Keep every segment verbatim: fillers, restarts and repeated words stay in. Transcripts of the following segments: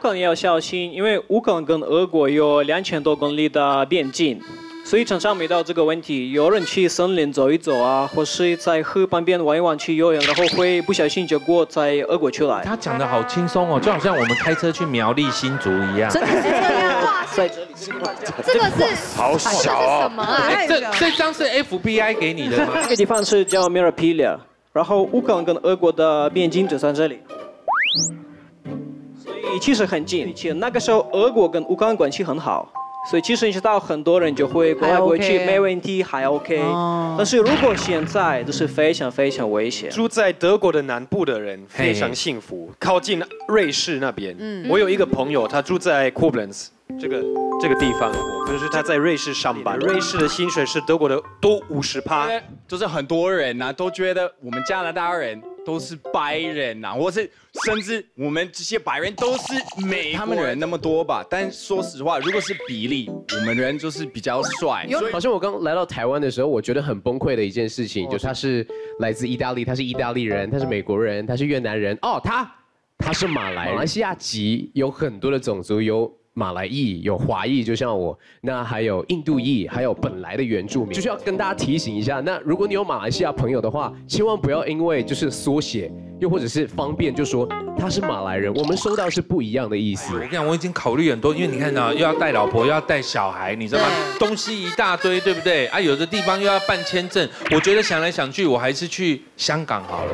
乌克兰也要小心，因为乌克兰跟俄国有两千多公里的边境，所以常常遇到这个问题。有人去森林走一走啊，或是在河旁边玩一玩去游泳，然后会不小心就过在俄国出来。他讲得好轻松哦，就好像我们开车去苗栗新竹一样。真的是这样。 这个是好小哦，这这张是 F B I 给你的吗？这个地方是叫 Myropillya， 然后乌克兰跟俄国的边境就在这里，所以其实很近。那个时候俄国跟乌克兰关系很好，所以其实你知道很多人就会过来过去，没问题，还 OK。但是如果现在就是非常非常危险。住在德国的南部的人非常幸福，靠近瑞士那边。我有一个朋友，他住在 Koblenz。 这个这个地方，就是他在瑞士上班，瑞士的薪水是德国的多五十趴，就是很多人呐、啊、都觉得我们加拿大人都是白人呐、啊，或是甚至我们这些白人都是美国，他们人那么多吧？但说实话，如果是比例，我们人就是比较帅。好像我刚来到台湾的时候，我觉得很崩溃的一件事情，就是他是来自意大利，他是意大利人，他是美国人，他是越南人，哦，他他是马来人，马来西亚籍有很多的种族有。 马来裔有华裔，就像我，那还有印度裔，还有本来的原住民，就是要跟大家提醒一下。那如果你有马来西亚朋友的话，千万不要因为就是缩写，又或者是方便就说他是马来人，我们收到是不一样的意思。我跟你讲，我已经考虑很多，因为你看啊，又要带老婆，又要带小孩，你知道吗？东西一大堆，对不对？啊，有的地方又要办签证，我觉得想来想去，我还是去香港好了。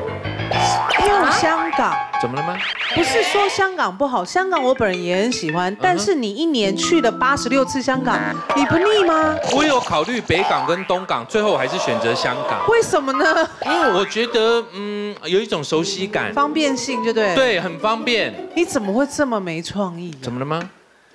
用香港？怎么了吗？不是说香港不好，香港我本人也很喜欢，但是。 是你一年去了八十六次香港，你不腻吗？我有考虑北港跟东港，最后我还是选择香港。为什么呢？因为我觉得，嗯，有一种熟悉感，方便性，对不对？对，很方便。你怎么会这么没创意？怎么了吗？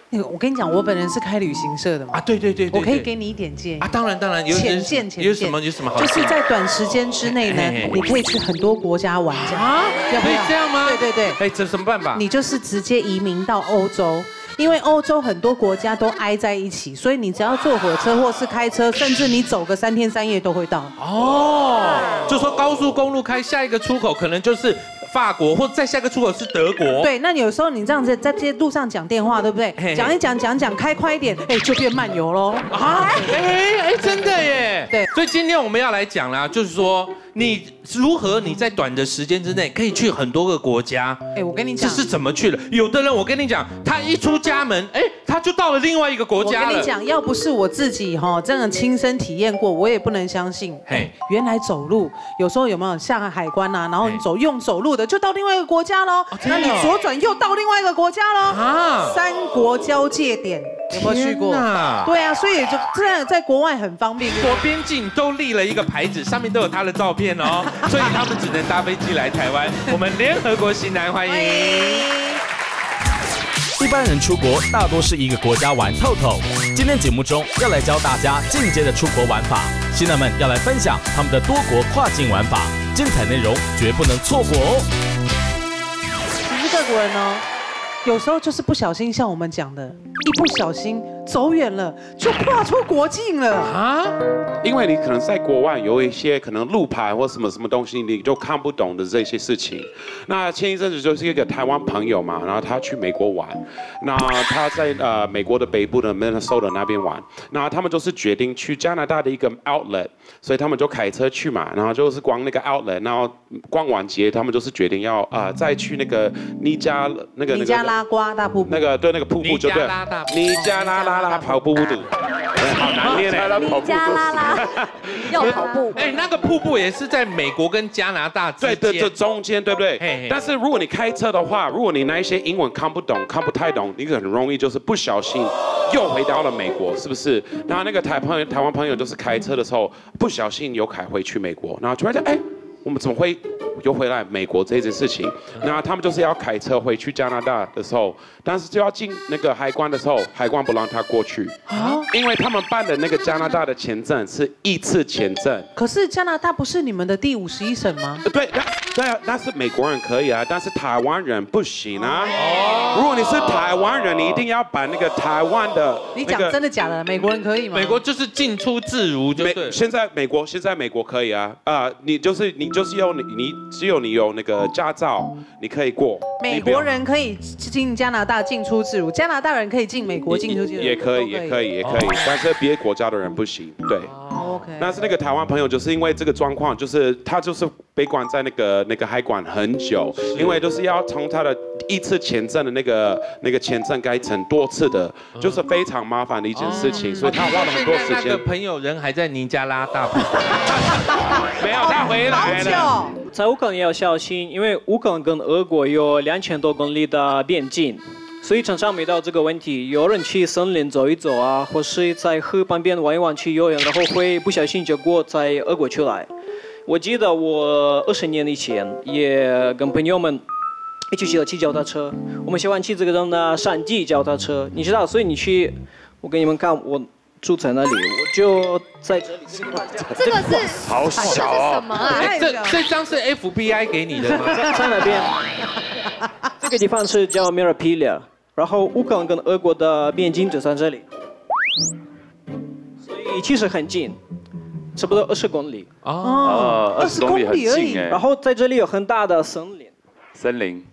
那个，我跟你讲，我本人是开旅行社的嘛。啊，对对对，我可以给你一点建议啊，当然当然，有浅见浅见，有什么有什么好？就是在短时间之内呢，你可以去很多国家玩啊，要不要这样吗？对对对，哎，这什么办法？你就是直接移民到欧洲。 因为欧洲很多国家都挨在一起，所以你只要坐火车或是开车，甚至你走个三天三夜都会到。哦，就说高速公路开下一个出口可能就是法国，或再下一个出口是德国。对，那有时候你这样子在街路上讲电话，对不对？讲一讲讲讲，开快一点，哎，就变漫游喽。啊，哎哎，真的耶。对，所以今天我们要来讲啦，就是说你如何你在短的时间之内可以去很多个国家。哎，我跟你讲，这是怎么去的？有的人我跟你讲，他一出。 家门，哎，他就到了另外一个国家了。我跟你讲，要不是我自己哈，真的亲身体验过，我也不能相信。嘿，原来走路有时候有没有下海关啊？然后你走用走路的，就到另外一个国家喽。那你左转又到另外一个国家喽。啊，三国交界点有没有去过？对啊，所以就这样在国外很方便。国边境都立了一个牌子，上面都有他的照片哦，所以他们只能搭飞机来台湾。我们联合国型男欢迎。 一般人出国大多是一个国家玩透透。今天节目中要来教大家进阶的出国玩法，新人们要来分享他们的多国跨境玩法，精彩内容绝不能错过哦。其实各国人哦，有时候就是不小心，像我们讲的，一不小心走远了，就跨出国境了啊。因为你可能在国外有一些可能路牌或什么什么东西，你就看不懂的这些事情。那前一阵子就是一个台湾朋友嘛，然后他去美国玩，那他在呃美国的北部的 Minnesota 那边玩，那他们就是决定去加拿大的一个 outlet， 所以他们就开车去嘛，然后就是逛那个 outlet， 然后逛完街，他们就是决定要啊、呃、再去那个尼加那个尼加拉瓜大瀑布，那个对那个瀑布就对，尼加拉拉拉跑瀑布的，好难念哎，尼加拉拉。 要跑步，哎，那个瀑布也是在美国跟加拿大之间，对对，这中间对不对？但是如果你开车的话，如果你那一些英文看不懂、看不太懂，你很容易就是不小心又回到了美国，是不是？然后那个台朋友、台湾朋友就是开车的时候不小心又开回去美国，然后突然间，哎，我们怎么会又回来美国这件事情？那他们就是要开车回去加拿大的时候，但是就要进那个海关的时候，海关不让他过去。 因为他们办的那个加拿大的签证是一次签证，可是加拿大不是你们的第五十一省吗？对，那对，那是美国人可以啊，但是台湾人不行啊。哦，如果你是台湾人，你一定要把那个台湾的。你讲真的假的？美国人可以吗？美国就是进出自如，就对。现在美国现在美国可以啊，啊，你就是你就是用你你只有你有那个驾照，你可以过。美国人可以进加拿大进出自如，加拿大人可以进美国进出自如。也可以，也可以，也可以，但是别国家的人不行。对。OK。那是那个台湾朋友，就是因为这个状况，就是他就是被关在那个那个海关很久，因为就是要从他的一次签证的那个那个签证改成多次的，就是非常麻烦的一件事情，所以他花了很多时间。那个朋友人还在尼加拉大。没有，他回来了。 在乌克兰也要小心，因为乌克兰跟俄国有两千多公里的边境，所以常常遇到这个问题。有人去森林走一走啊，或是在河旁边玩一玩去游泳，然后会不小心结果在俄国出来。我记得我二十年以前也跟朋友们一起骑了骑脚踏车，我们喜欢骑这个叫呢山地脚踏车，你知道，所以你去，我给你们看我。 住在那里，我就在这里。这个是好小哦，这这张是 F B I 给你的吗？在那边，这个地方是叫 Myropillya， 然后乌克兰跟俄国的边境就在这里，所以其实很近，差不多二十公里。哦，二十公里很近哎。然后在这里有很大的森林。森林。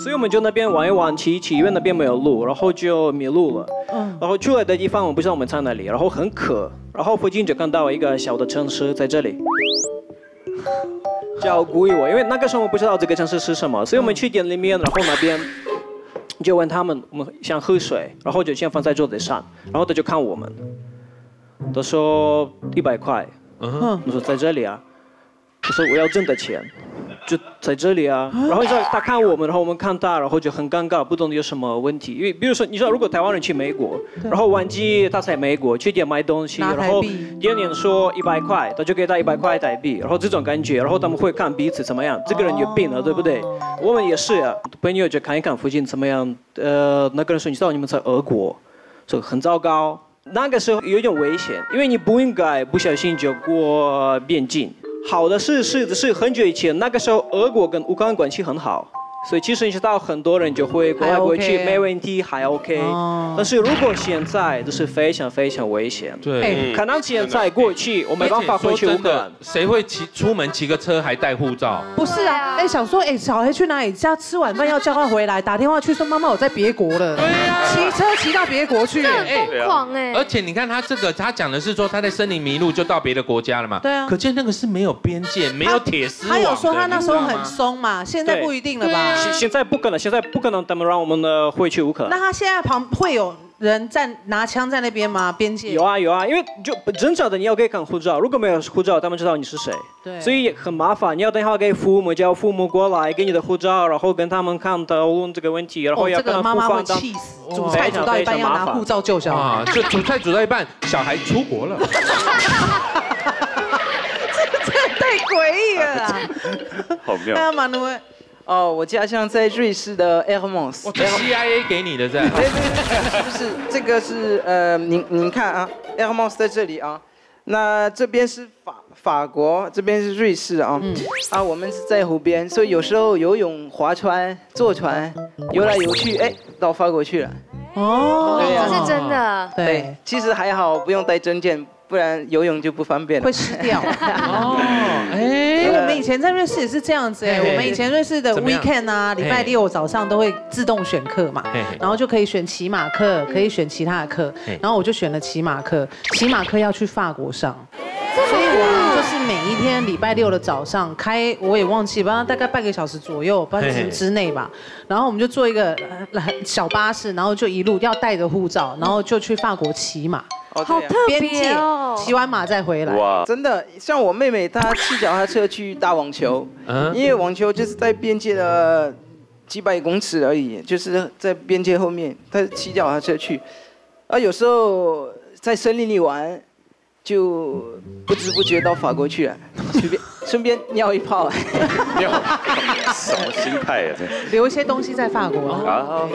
所以我们就那边玩一玩，骑一骑，因为那边没有路，然后就迷路了。嗯。然后出来的地方我不知道我们在哪里，然后很渴，然后附近就看到一个小的城市在这里，叫古伊沃，因为那个时候我不知道这个城市是什么，所以我们去店里面，然后那边就问他们，我们想喝水，然后就先放在桌子上，然后他就看我们，他说一百块，嗯，我说在这里啊，我说我要挣的钱。 就在这里啊，然后你知道他看我们，然后我们看他，然后就很尴尬，不懂有什么问题。因为比如说，你知道，如果台湾人去美国，然后忘记他在美国去店买东西，然后店员说一百块，他就给他一百块台币，然后这种感觉，然后他们会看彼此怎么样，这个人有病了，对不对？我们也是啊，朋友就看一看附近怎么样。呃，那个人说，你知道你们在俄国，说很糟糕，那个时候有点危险，因为你不应该不小心就过边境。 好的是是是很久以前，那个时候俄国跟乌克兰关系很好，所以其实你知道很多人就会国来国去， OK、没问题，还 OK、哦。但是如果现在就是非常非常危险，对，可能现在过去我没办法回去乌克兰，谁会骑出门骑个车还带护照？不是啊，哎，想说哎，小黑去哪里？家吃晚饭要叫他回来，打电话去说妈妈我在别国了，对啊，骑车骑到别国去，哎，疯狂哎！而且你看他这个，他讲的是说他在森林迷路就到别的国家了嘛，对啊，可见那个是没有。 有边界，没有铁丝网。他有说他那时候很松嘛，现在不一定了吧？现现在不可能，现在不可能，他们让我们的回去乌克兰。那他现在旁会有人站拿枪在那边吗？边界有啊有啊，因为就真正的你要给看护照，如果没有护照，他们知道你是谁，对，所以很麻烦。你要打电话给父母，叫父母过来给你的护照，然后跟他们看讨论这个问题，然后要跟他们互放。气死！煮菜煮到一半要拿护照救小孩，就煮菜煮到一半，小孩出国了。 太诡异了啦！好妙。那马努威，哦，我家乡在瑞士的 Hermons。我 C I A 给你的在。对对对，不是这个是呃，您您看啊 ，Hermons 在这里啊。那这边是法法国，这边是瑞士啊。嗯。啊，我们是在湖边，所以有时候游泳、划船、坐船，游来游去，哎，到法国去了。哦，这是真的。对，其实还好，不用带证件。 不然游泳就不方便了，会湿掉。哦，哎，我们以前在瑞士也是这样子哎，我们以前瑞士的 weekend 啊，礼拜六早上都会自动选课嘛，然后就可以选骑马课，可以选其他的课，然后我就选了骑马课，骑马课要去法国上，所以我就是每一天礼拜六的早上开，我也忘记，大概半个小时左右，半小时之内吧，然后我们就坐一个小巴士，然后就一路要带着护照，然后就去法国骑马。 好特别哦！骑完马再回来，哇，真的像我妹妹她骑脚踏车去打网球，因为网球就是在边界的几百公尺而已，就是在边界后面，她骑脚踏车去，啊，有时候在森林里玩，就不知不觉到法国去了，随便顺便尿一泡，尿什么心态啊？留一些东西在法国啊，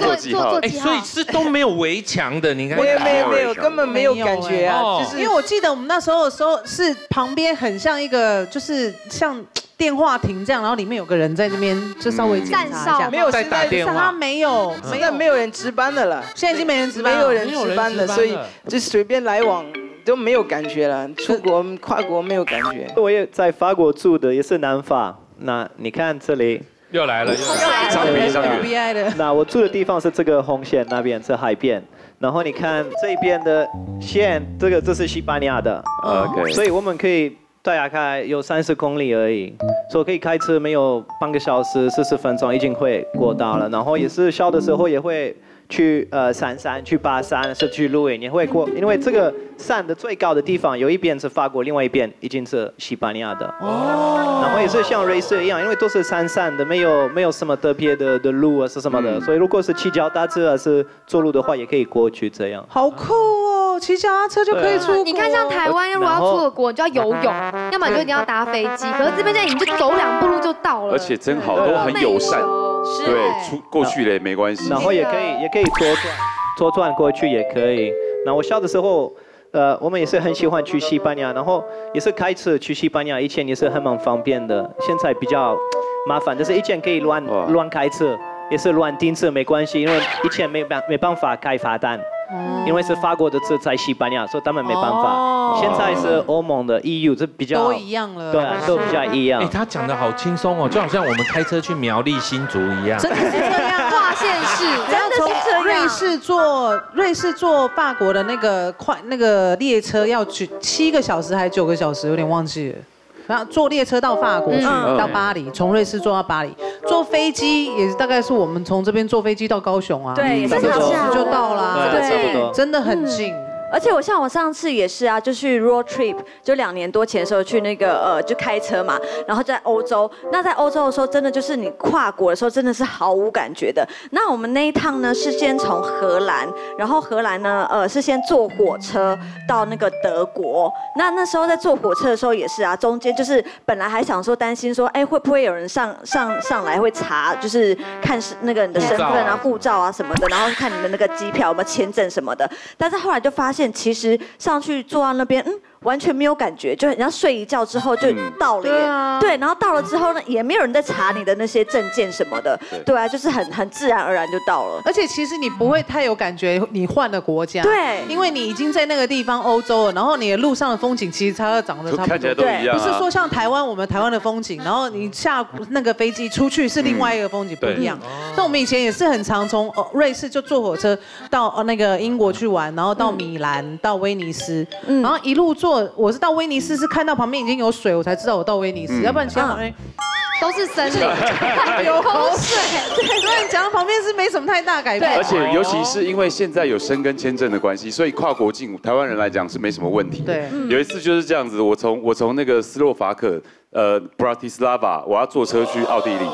做记号，哎，所以是都没有围墙的，你看。 没有没有，根本没有感觉啊！就是因为我记得我们那时候的时候是旁边很像一个，就是像电话亭这样，然后里面有个人在那边就稍微站哨，没有在打电话，他没有，现在没有人值班的了，现在已经没人值班，没有人值班的，所以就随便来往都没有感觉了，出国跨国没有感觉。我也在法国住的，也是南法，那你看这里又来了，又来了，上边上边。的那我住的地方是这个红线那边是海边，然后你看这边的线，这个这是西班牙的， Okay. 所以我们可以大概有三十公里而已，所以可以开车没有半个小时四十分钟已经会过到了。然后也是小的时候也会去呃山山去爬山，是去露营也会过，因为这个山的最高的地方有一边是法国，另外一边已经是西班牙的。哦，然后也是像瑞士一样，因为都是山山的，没有没有什么特别的的路啊是什么的，嗯、所以如果是骑脚踏车还是走路的话，也可以过去这样。好酷哦，骑脚踏车就可以出国。你看像台湾，如果要出国，你就要游泳，要么就一定要搭飞机。可是这边这你就走两步路就到了。而且真好，都很友善。对，出过去了也没关系。然后也可以，也可以左转，左转过去也可以。那我小的时候，呃，我们也是很喜欢去西班牙，然后也是开车去西班牙，以前也是很蛮方便的，现在比较麻烦，就是以前可以乱乱开车，也是乱停车没关系，因为以前没办没办法开罚单。 因为是法国的车在西班牙，所以他们没办法。哦、现在是欧盟的 E U， 这比较都一样了，对、啊，都比较一样。哎、欸，他讲得好轻松哦，就好像我们开车去苗栗新竹一样。真的是这样，跨县市，然后从瑞士坐瑞士坐法国的那个快那个列车要去七个小时还是九个小时，有点忘记了。 然后坐列车到法国去，嗯、到巴黎，从瑞士坐到巴黎，坐飞机也大概是我们从这边坐飞机到高雄啊，对，三个小时就到啦，对，真的很近。嗯 而且我像我上次也是啊，就去 road trip， 就两年多前的时候去那个呃，就开车嘛，然后在欧洲。那在欧洲的时候，真的就是你跨国的时候，真的是毫无感觉的。那我们那一趟呢，是先从荷兰，然后荷兰呢，呃，是先坐火车到那个德国。那那时候在坐火车的时候也是啊，中间就是本来还想说担心说，哎，会不会有人上上上来会查，就是看是那个你的身份啊、护照啊什么的，然后看你们那个机票有没有签证什么的。但是后来就发现。 其实上去坐到那边，嗯，完全没有感觉，就人家睡一觉之后就到了耶，嗯、对啊，对，然后到了之后呢，也没有人在查你的那些证件什么的， 对, 对啊，就是很很自然而然就到了。而且其实你不会太有感觉，你换了国家，对，因为你已经在那个地方欧洲了，然后你的路上的风景其实它长得差不多，看起来都一样、啊，不是说像台湾我们台湾的风景，然后你下那个飞机出去是另外一个风景不一样。那、嗯、我们以前也是很常从瑞士就坐火车到那个英国去玩，然后到米兰。嗯 到威尼斯，嗯、然后一路坐，我是到威尼斯是看到旁边已经有水，我才知道我到威尼斯，嗯、要不然其他旁边、嗯、都是森林，有口水，所以你讲到旁边是没什么太大改变。而且尤其是因为现在有申根签证的关系，所以跨国境台湾人来讲是没什么问题。对，嗯、有一次就是这样子，我从我从那个斯洛伐克，呃 ，Bratislava， 我要坐车去奥地利，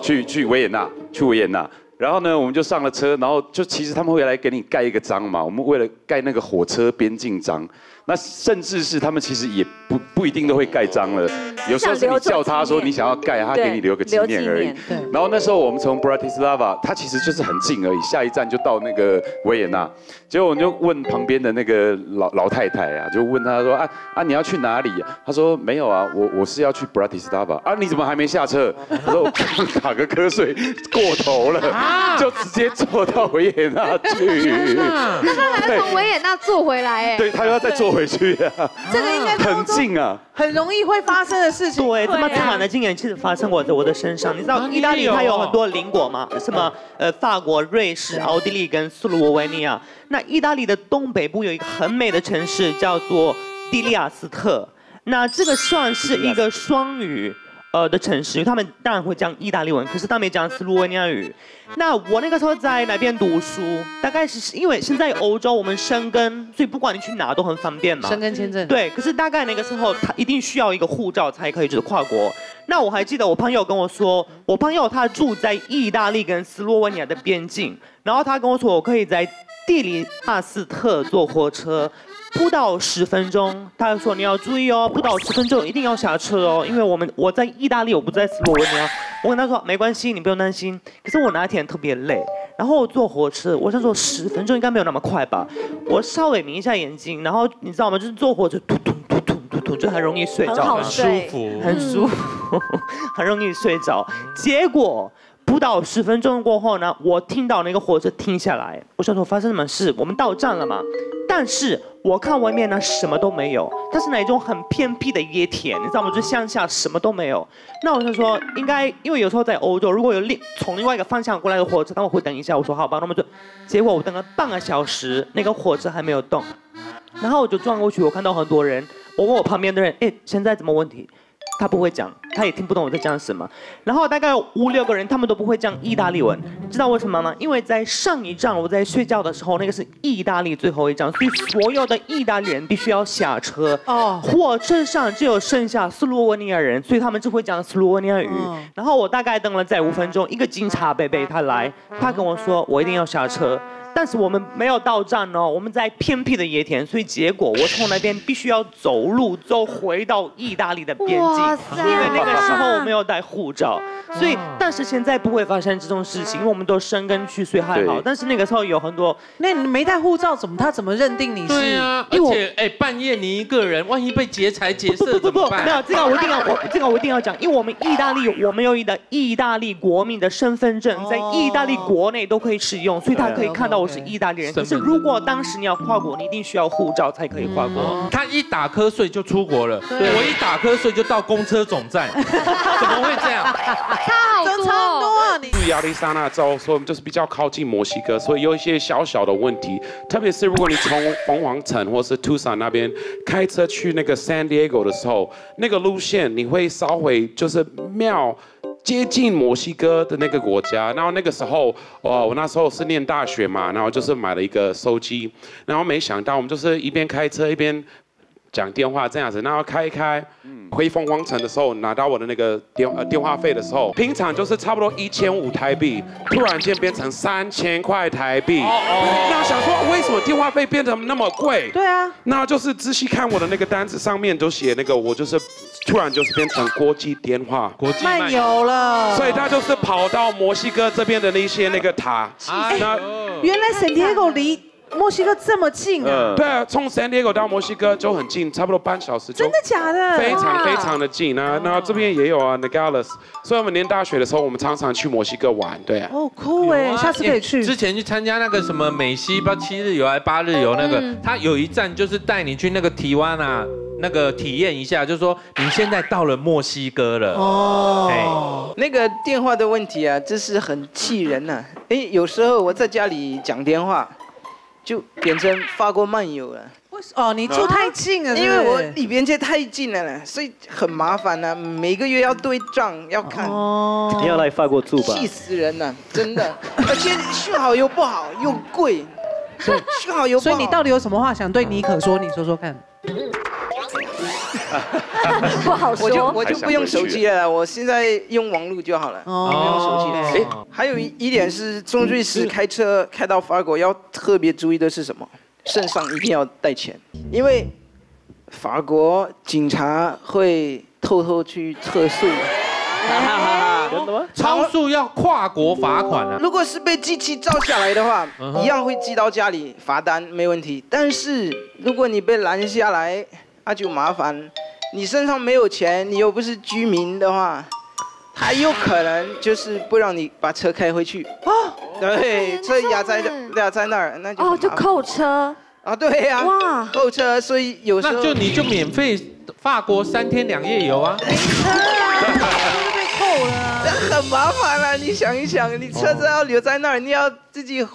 去去维也纳，去维也纳。 然后呢，我们就上了车，然后就其实他们会来给你盖一个章嘛。我们为了盖那个火车边境章，那甚至是他们其实也不不一定都会盖章了。有时候是你叫他说你想要盖，他给你留个纪念而已。然后那时候我们从 Bratislava， 它其实就是很近而已，下一站就到那个维也纳。结果我就问旁边的那个老老太太啊，就问她说啊啊你要去哪里、啊？她说没有啊，我我是要去 Bratislava。啊你怎么还没下车？她说我刚打个瞌睡过头了。 就直接坐到维也纳去，那他还要从维也纳坐回来哎，对他又要再坐回去啊，这个应该很近啊，很容易会发生的事情。对，这么惨的竟然是发生我在我的身上。你知道意大利它有很多邻国嘛，什么呃法国、瑞士、奥地利跟斯洛文尼亚。那意大利的东北部有一个很美的城市叫做蒂利亚斯特，那这个算是一个双语。 呃的城市，他们当然会讲意大利文，可是他们也讲斯洛文尼亚语。那我那个时候在那边读书，大概是因为现在欧洲我们申根，所以不管你去哪都很方便嘛。申根签证。对，可是大概那个时候他一定需要一个护照才可以就是跨国。那我还记得我朋友跟我说，我朋友他住在意大利跟斯洛文尼亚的边境，然后他跟我说我可以在蒂利亚斯特坐火车。 不到十分钟，他说你要注意哦，不到十分钟一定要下车哦，因为我们我在意大利，我不在斯洛文尼亚。我跟他说没关系，你不用担心。可是我那天特别累，然后我坐火车，我想说十分钟应该没有那么快吧，我稍微眯一下眼睛，然后你知道吗？就是坐火车，突突突突突突，就很容易睡着，很舒服，很舒服，很容易睡着。结果。 不不到十分钟过后呢，我听到那个火车停下来，我想说发生什么事？我们到站了嘛？但是我看外面呢什么都没有，它是那种很偏僻的野田，你知道吗？就乡下什么都没有。那我就说应该，因为有时候在欧洲，如果有另从另外一个方向过来的火车，他们会等一下。我说好吧，那么就，结果我等了半个小时，那个火车还没有动。然后我就转过去，我看到很多人，我问我旁边的人，哎，现在怎么问题？ 他不会讲，他也听不懂我在讲什么。然后大概五六个人，他们都不会讲意大利文，知道为什么吗？因为在上一站我在睡觉的时候，那个是意大利最后一站，所以所有的意大利人必须要下车。哦。火车上只有剩下斯洛文尼亚人，所以他们只会讲斯洛文尼亚语。哦、然后我大概等了在五分钟，一个警察贝贝他来，他跟我说我一定要下车。 但是我们没有到站哦，我们在偏僻的野田，所以结果我从那边必须要走路，走回到意大利的边境，因为那个时候我没有带护照，所以但是现在不会发生这种事情，因为我们都生根去，所以还好。但是那个时候有很多，那你没带护照怎么他怎么认定你是？对啊，而且哎半夜你一个人，万一被劫财劫色怎么办？没有这个我一定要，我这个我一定要讲，因为我们意大利我们有一个意大利国民的身份证，在意大利国内都可以使用，所以他可以看到。 我是意大利人，可是如果当时你要跨国，你一定需要护照才可以跨国。嗯、他一打瞌睡就出国了，我一打瞌睡就到公车总站，怎么会这样？差好多、哦，你去亚利桑那州，所以我们就是比较靠近墨西哥，所以有一些小小的问题，特别是如果你从凤凰城或是 Tucson 那边开车去那个 San Diego 的时候，那个路线你会稍微就是妙。 接近墨西哥的那个国家，然后那个时候，哦，我那时候是念大学嘛，然后就是买了一个手机，然后没想到我们就是一边开车一边讲电话这样子，然后开一开，回凤凰城的时候拿到我的那个电呃电话费的时候，平常就是差不多一千五台币，突然间变成三千块台币，那想说为什么电话费变成那么贵？对啊，那就是仔细看我的那个单子上面都写那个我就是。 突然就是变成国际电话，国际漫游了，所以他就是跑到墨西哥这边的那些那个塔。哎，原来 San Diego 离墨西哥这么近啊！对啊，从 San Diego 到墨西哥就很近，差不多半小时。真的假的？非常非常的近啊！那这边也有啊 ，Nogales。所以我们念大学的时候，我们常常去墨西哥玩，对啊。哦，酷哎，下次可以去。之前去参加那个什么美西不知道七日游还八日游那个，他有一站就是带你去那个提湾啊。 那个体验一下，就是说你现在到了墨西哥了哦。那个电话的问题啊，真是很气人呐、啊！哎，有时候我在家里讲电话，就变成法国漫游了。为什么？哦，你住太近了是不是，因为我离边界太近了，所以很麻烦呐、啊。每个月要对账，要看。哦。你要来法国住吧？气死人了、啊，真的！而且讯号又不好，又贵。所以讯号又不好。所以你到底有什么话想对妮可说？你说说看。 不好说，我就我就不用手机了，我现在用网络就好了，哦、不用手机了。哎，还有一点是，从瑞士开车开到法国要特别注意的是什么？身上一定要带钱，因为法国警察会偷偷去测速。超速要跨国罚款啊！如果是被机器照下来的话，一样会寄到家里，罚单没问题。但是如果你被拦下来， 那就麻烦，你身上没有钱，你又不是居民的话，他有可能就是不让你把车开回去。哦，对，车压在压在那儿，那就哦就扣车啊，对呀，哇，扣车，所以有时候那就你就免费法国三天两夜游啊，就被扣了，那很麻烦了。你想一想，你车子要留在那儿，你要自己。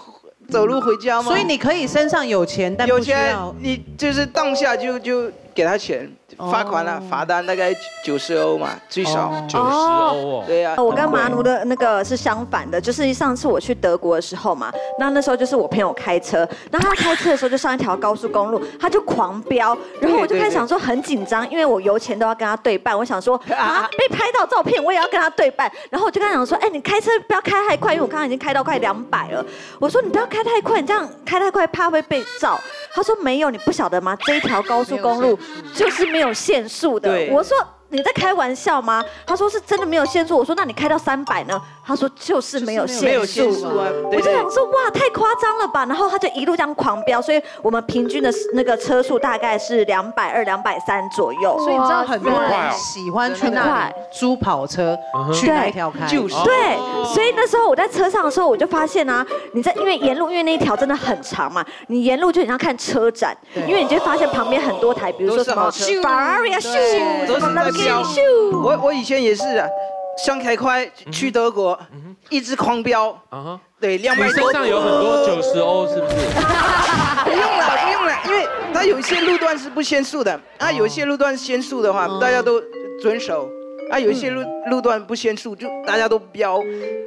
走路回家吗？所以你可以身上有钱，但有钱你就是当下就就给他钱，罚款了，罚单大概九十欧嘛，最少九十欧。对啊，我跟麻奴的那个是相反的，就是上次我去德国的时候嘛，那那时候就是我朋友开车，然后他开车的时候就上一条高速公路，他就狂飙，然后我就开始想说很紧张，因为我油钱都要跟他对半，我想说啊被拍到照片我也要跟他对半，然后我就跟他讲说，哎你开车不要开太快，因为我刚刚已经开到快两百了，我说你不要开。 开太快，你这样开太快，怕会被照。他说没有，你不晓得吗？这一条高速公路就是没有限速的。我说你在开玩笑吗？他说是真的没有限速。我说那你开到三百呢？他说就是没有限速。没有限速啊！我就想说哇，太夸张了吧！然后他就一路这样狂飙，所以我们平均的那个车速大概是两百二、两百三左右。所以你知道很多人喜欢去那里租跑车去那条开，就是对。所以那时候我在车上的时候，我就发现啊，你在因为沿路因为那一条真的很长嘛，你沿路就很像看车展，因为你就发现旁边很多台，比如说什么 Ferrari 啊，咻，什么那。 我我以前也是啊，想开快去德国，一直狂飙啊！对，两百多。身上有很多九十欧，是不是？不用了，不用了，因为它有一些路段是不限速的，啊，有一些路段限速的话，大家都遵守；啊，有一些路路段不限速，就大家都飙。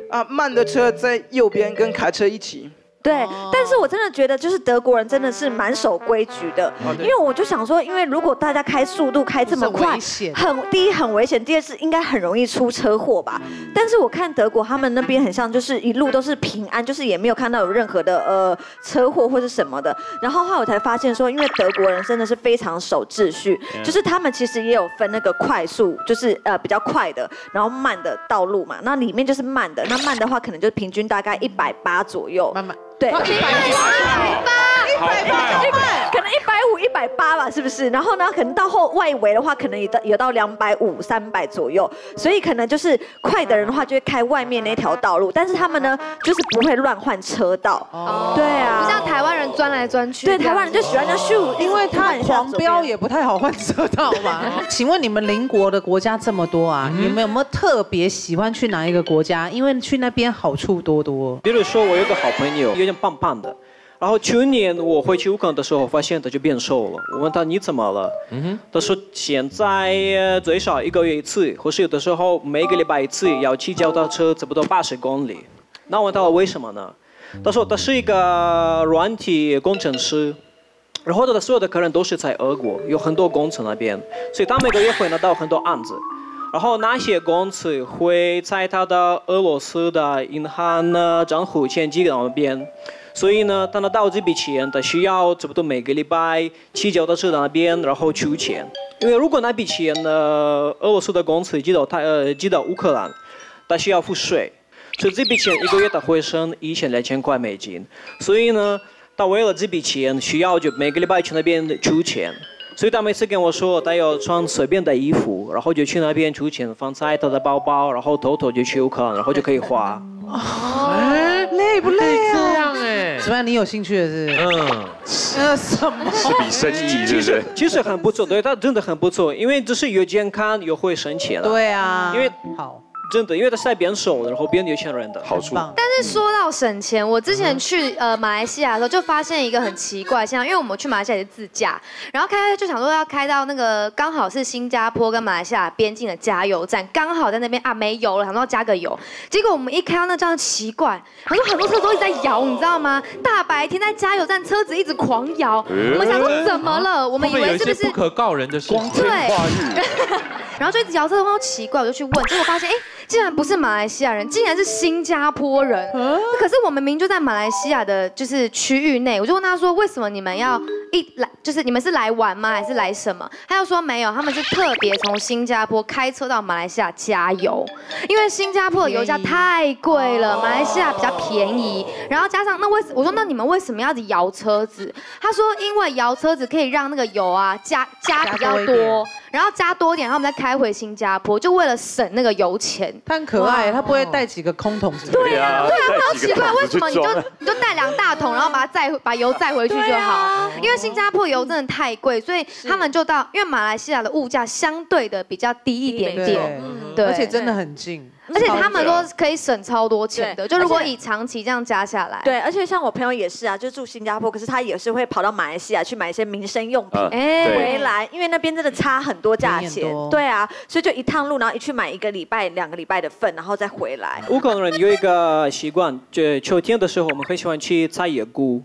啊，慢的车在右边，跟卡车一起。 对，但是我真的觉得，就是德国人真的是蛮守规矩的，因为我就想说，因为如果大家开速度开这么快，很第一很危险，第二是应该很容易出车祸吧。但是我看德国他们那边很像，就是一路都是平安，就是也没有看到有任何的呃车祸或是什么的。然后后来我才发现说，因为德国人真的是非常守秩序，就是他们其实也有分那个快速，就是呃比较快的，然后慢的道路嘛。那里面就是慢的，那慢的话可能就平均大概一百八左右。慢慢。 对，一百八，一百八，一百，可能一百五、一百八吧，是不是？然后呢，可能到后外围的话，可能也到有到两百五、三百左右，所以可能就是快的人的话，就会开外面那条道路，但是他们呢，就是不会乱换车道。哦，对啊，不像台湾人钻来钻去。对，台湾人就喜欢这样咻，因为他狂飙也不太好换车道嘛。请问你们邻国的国家这么多啊，你们有没有特别喜欢去哪一个国家？因为去那边好处多多。比如说，我有个好朋友。 胖胖的，然后去年我回去乌克兰的时候，发现他就变瘦了。我问他你怎么了？嗯、他说现在最少一个月一次，或是有的时候每个礼拜一次要骑脚踏车，差不多八十公里。那我问他为什么呢？他说他是一个软体工程师，然后他的所有的客人都是在俄国，有很多工程那边，所以他每个月会拿到很多案子。 然后那些公司会在他的俄罗斯的银行呢账户钱寄给我们边，所以呢，他拿到这笔钱，他需要差不多每个礼拜去交到市场那边，然后取钱。因为如果那笔钱呢，俄罗斯的公司寄到他呃寄到乌克兰，他需要付税，所以这笔钱一个月他会剩一千两千块美金。所以呢，他为了这笔钱需要就每个礼拜去那边取钱。 所以他每次跟我说，他要穿随便的衣服，然后就去那边取钱，放在他的包包，然后偷偷就去乌克兰，然后就可以花。哎，累不累啊？这样哎，怎么样？你有兴趣的是？嗯，这什么？是笔生意，是不是？其实很不错，对，他真的很不错，因为只是有健康，又会省钱。对啊，因为好。 真的，因为他是在边守，然后边有钱人的好处。但是说到省钱，我之前去呃马来西亚的时候，就发现一个很奇怪现象，因为我们去马来西亚是自驾，然后开开就想说要开到那个刚好是新加坡跟马来西亚边境的加油站，刚好在那边啊没油了，想说要加个油，结果我们一开到那站奇怪，我说很多车都一直在摇，你知道吗？大白天在加油站车子一直狂摇，我们想说怎么了？我们以为是不是不可告人的光天化日？然后就一直摇车的话，奇怪，我就去问，结果发现哎。 竟然不是马来西亚人，竟然是新加坡人。啊、可是我们明明就在马来西亚的，就是区域内。我就问他说，为什么你们要一来，就是你们是来玩吗，还是来什么？他又说没有，他们是特别从新加坡开车到马来西亚加油，因为新加坡的油价太贵了，马来西亚比较便宜。然后加上那为我说那你们为什么要摇车子？他说因为摇车子可以让那个油啊加加比较多。 然后加多点，然后我们再开回新加坡，就为了省那个油钱。他很可爱，他不会带几个空桶什么的。对啊，对啊，好奇怪，为什么你就你就带两大桶，然后把它载把油载回去就好？因为新加坡油真的太贵，所以他们就到，因为马来西亚的物价相对的比较低一点点，对，而且真的很近。 而且他们说可以省超多钱的，就如果以长期这样加下来。对，而且像我朋友也是啊，就住新加坡，可是他也是会跑到马来西亚去买一些民生用品回来，因为那边真的差很多价钱。对啊，所以就一趟路，然后一去买一个礼拜、两个礼拜的份，然后再回来。乌克兰人有一个习惯，就秋天的时候我们很喜欢去采野菇，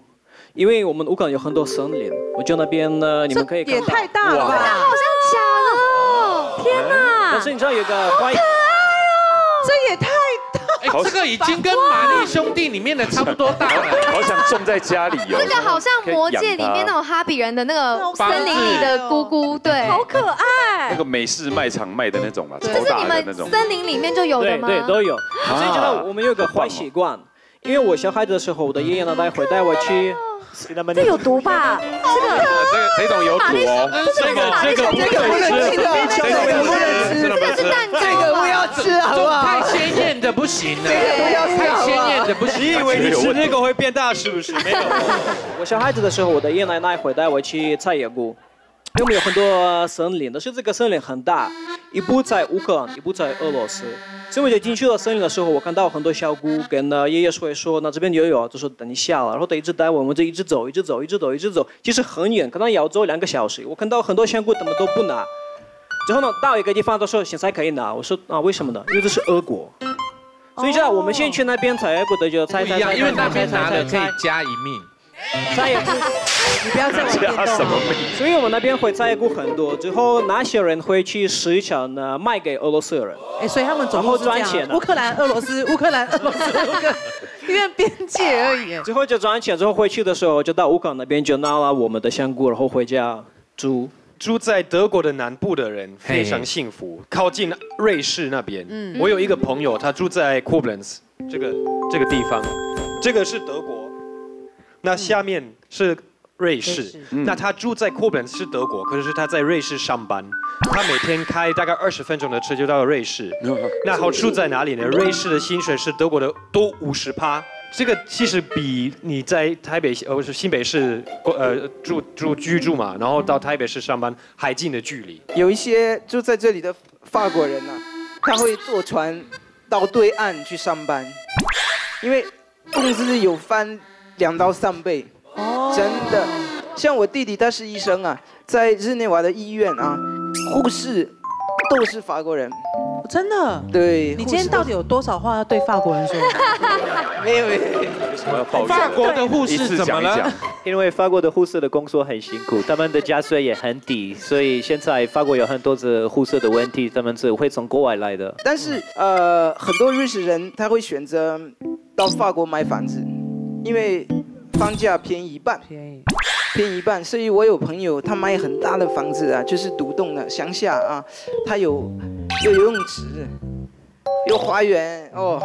因为我们乌克兰有很多森林，我觉得那边呢你们可以看到。也太大了吧！好像假的，天哪！但是你知道有个。 这也太大，这个已经跟玛丽兄弟里面的差不多大了。好想种在家里哦。这个好像魔界里面那种哈比人的那个森林里的姑姑，对，好可爱。那个美式卖场卖的那种嘛，超大的那种。森林里面就有的吗？对对，都有。所以就是我们有个坏习惯，因为我小孩子的时候，我的爷爷奶奶会带我去。 这有毒吧？这个这种有毒哦，这个这个不能吃，这个不能吃，这个是蛋糕，这个不要吃，好不好？太鲜艳的不行了，这个不要吃，太鲜艳的不行。你以为你吃那个会变大是不是？没有。我小孩子的时候，我的爷爷奶奶会带我去采野菇，因为有很多森林，但是这个森林很大，一部在乌克兰，一部在俄罗斯。 所以我就进去了森林的时候，我看到很多小姑跟爷爷说一说，那这边也有，就说等一下了。然后他一直带我们，就一直走，一直走，一直走，一直走。其实很远，可能也要走两个小时。我看到很多香菇他们都不拿。之后呢，到一个地方他说现在可以拿，我说啊为什么呢？因为这是俄国。所以现在我们先去那边采菇的就猜猜猜，因为那边拿的可以加一命。 摘野菇，你不要再加什么命。所以我们那边会摘野菇很多，之后那些人会去市场呢卖给俄罗斯人。哎，所以他们总共赚钱。乌克兰、俄罗斯、乌克兰、俄罗斯，因为边界而已。最后就赚钱，之后回去的时候就到乌克兰那边就拿了我们的香菇，然后回家煮。住在德国的南部的人非常幸福，靠近瑞士那边。嗯，我有一个朋友，他住在 Koblenz 这个这个地方，这个是德国。 那下面是瑞士，嗯、那他住在 Koblenz 是德国，可是他在瑞士上班，他每天开大概二十分钟的车就到瑞士。嗯、那好处在哪里呢？瑞士的薪水是德国的多五十趴，这个其实比你在台北呃是新北市呃住住居住嘛，然后到台北市上班还近的距离。有一些住在这里的法国人啊，他会坐船到对岸去上班，因为工资有翻。 两到三倍，真的。像我弟弟，他是医生啊，在日内瓦的医院啊，护士都是法国人，真的。对。你今天到底有多少话要对法国人说？没有没有。为什么要抱怨？法国的护士怎么了？因为法国的护士的工作很辛苦，他们的薪水也很低，所以现在法国有很多的护士的问题，他们是会从国外来的。但是呃，很多瑞士人他会选择到法国买房子。 因为房价便宜一半，便宜，便宜一半，所以我有朋友他买很大的房子啊，就是独栋的乡下啊，他有有游泳池，有花园哦，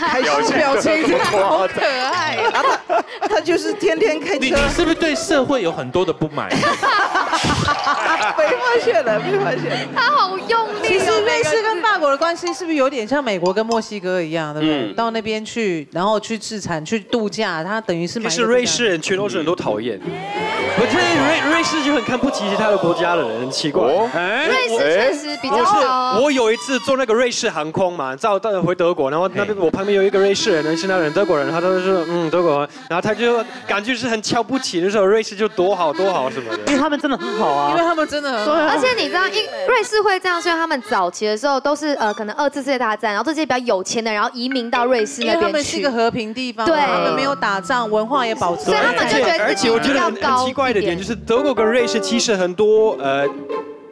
还有表情，好可爱。然后他他就是天天开车。你你是不是对社会有很多的不满？被发现了，被发现了。他好用力。其实瑞士跟法国的关系是不是有点像美国跟墨西哥一样，对不对？嗯、到那边去，然后去自产、去度假，他等于是。其实瑞士人、全欧洲人都讨厌。我觉得瑞瑞士就很看不起其他的国家的人，很奇怪。哦欸、瑞士确实比较。我是我有一次坐那个瑞士航空嘛，到到回德国，然后那边我旁边有一个瑞士人，是那人德国人，他都是嗯德国人，然后他就感觉是很瞧不起，就说瑞士就多好多好什么的，因为他们真的很好啊，因为他们。 真的，而且你知道，因瑞士会这样，所以他们早期的时候都是呃，可能二次世界大战，然后这些比较有钱的，然后移民到瑞士那边去。他们是一个和平地方，对，他们没有打仗，文化也保存。所以他们就觉得自己比较高。很奇怪的点就是，德国跟瑞士其实很多呃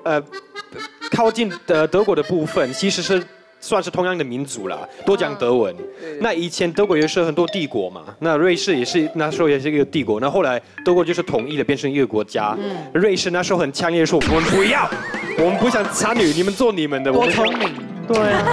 呃靠近的德国的部分，其实是算是同样的民族啦，都讲德文。那以前德国也是很多帝国嘛，那瑞士也是那时候也是一个帝国，那后来德国就是统一了，变成一个国家。瑞士那时候很强烈地说，我们不要，我们不想参与，你们做你们的。多聪明，对啊，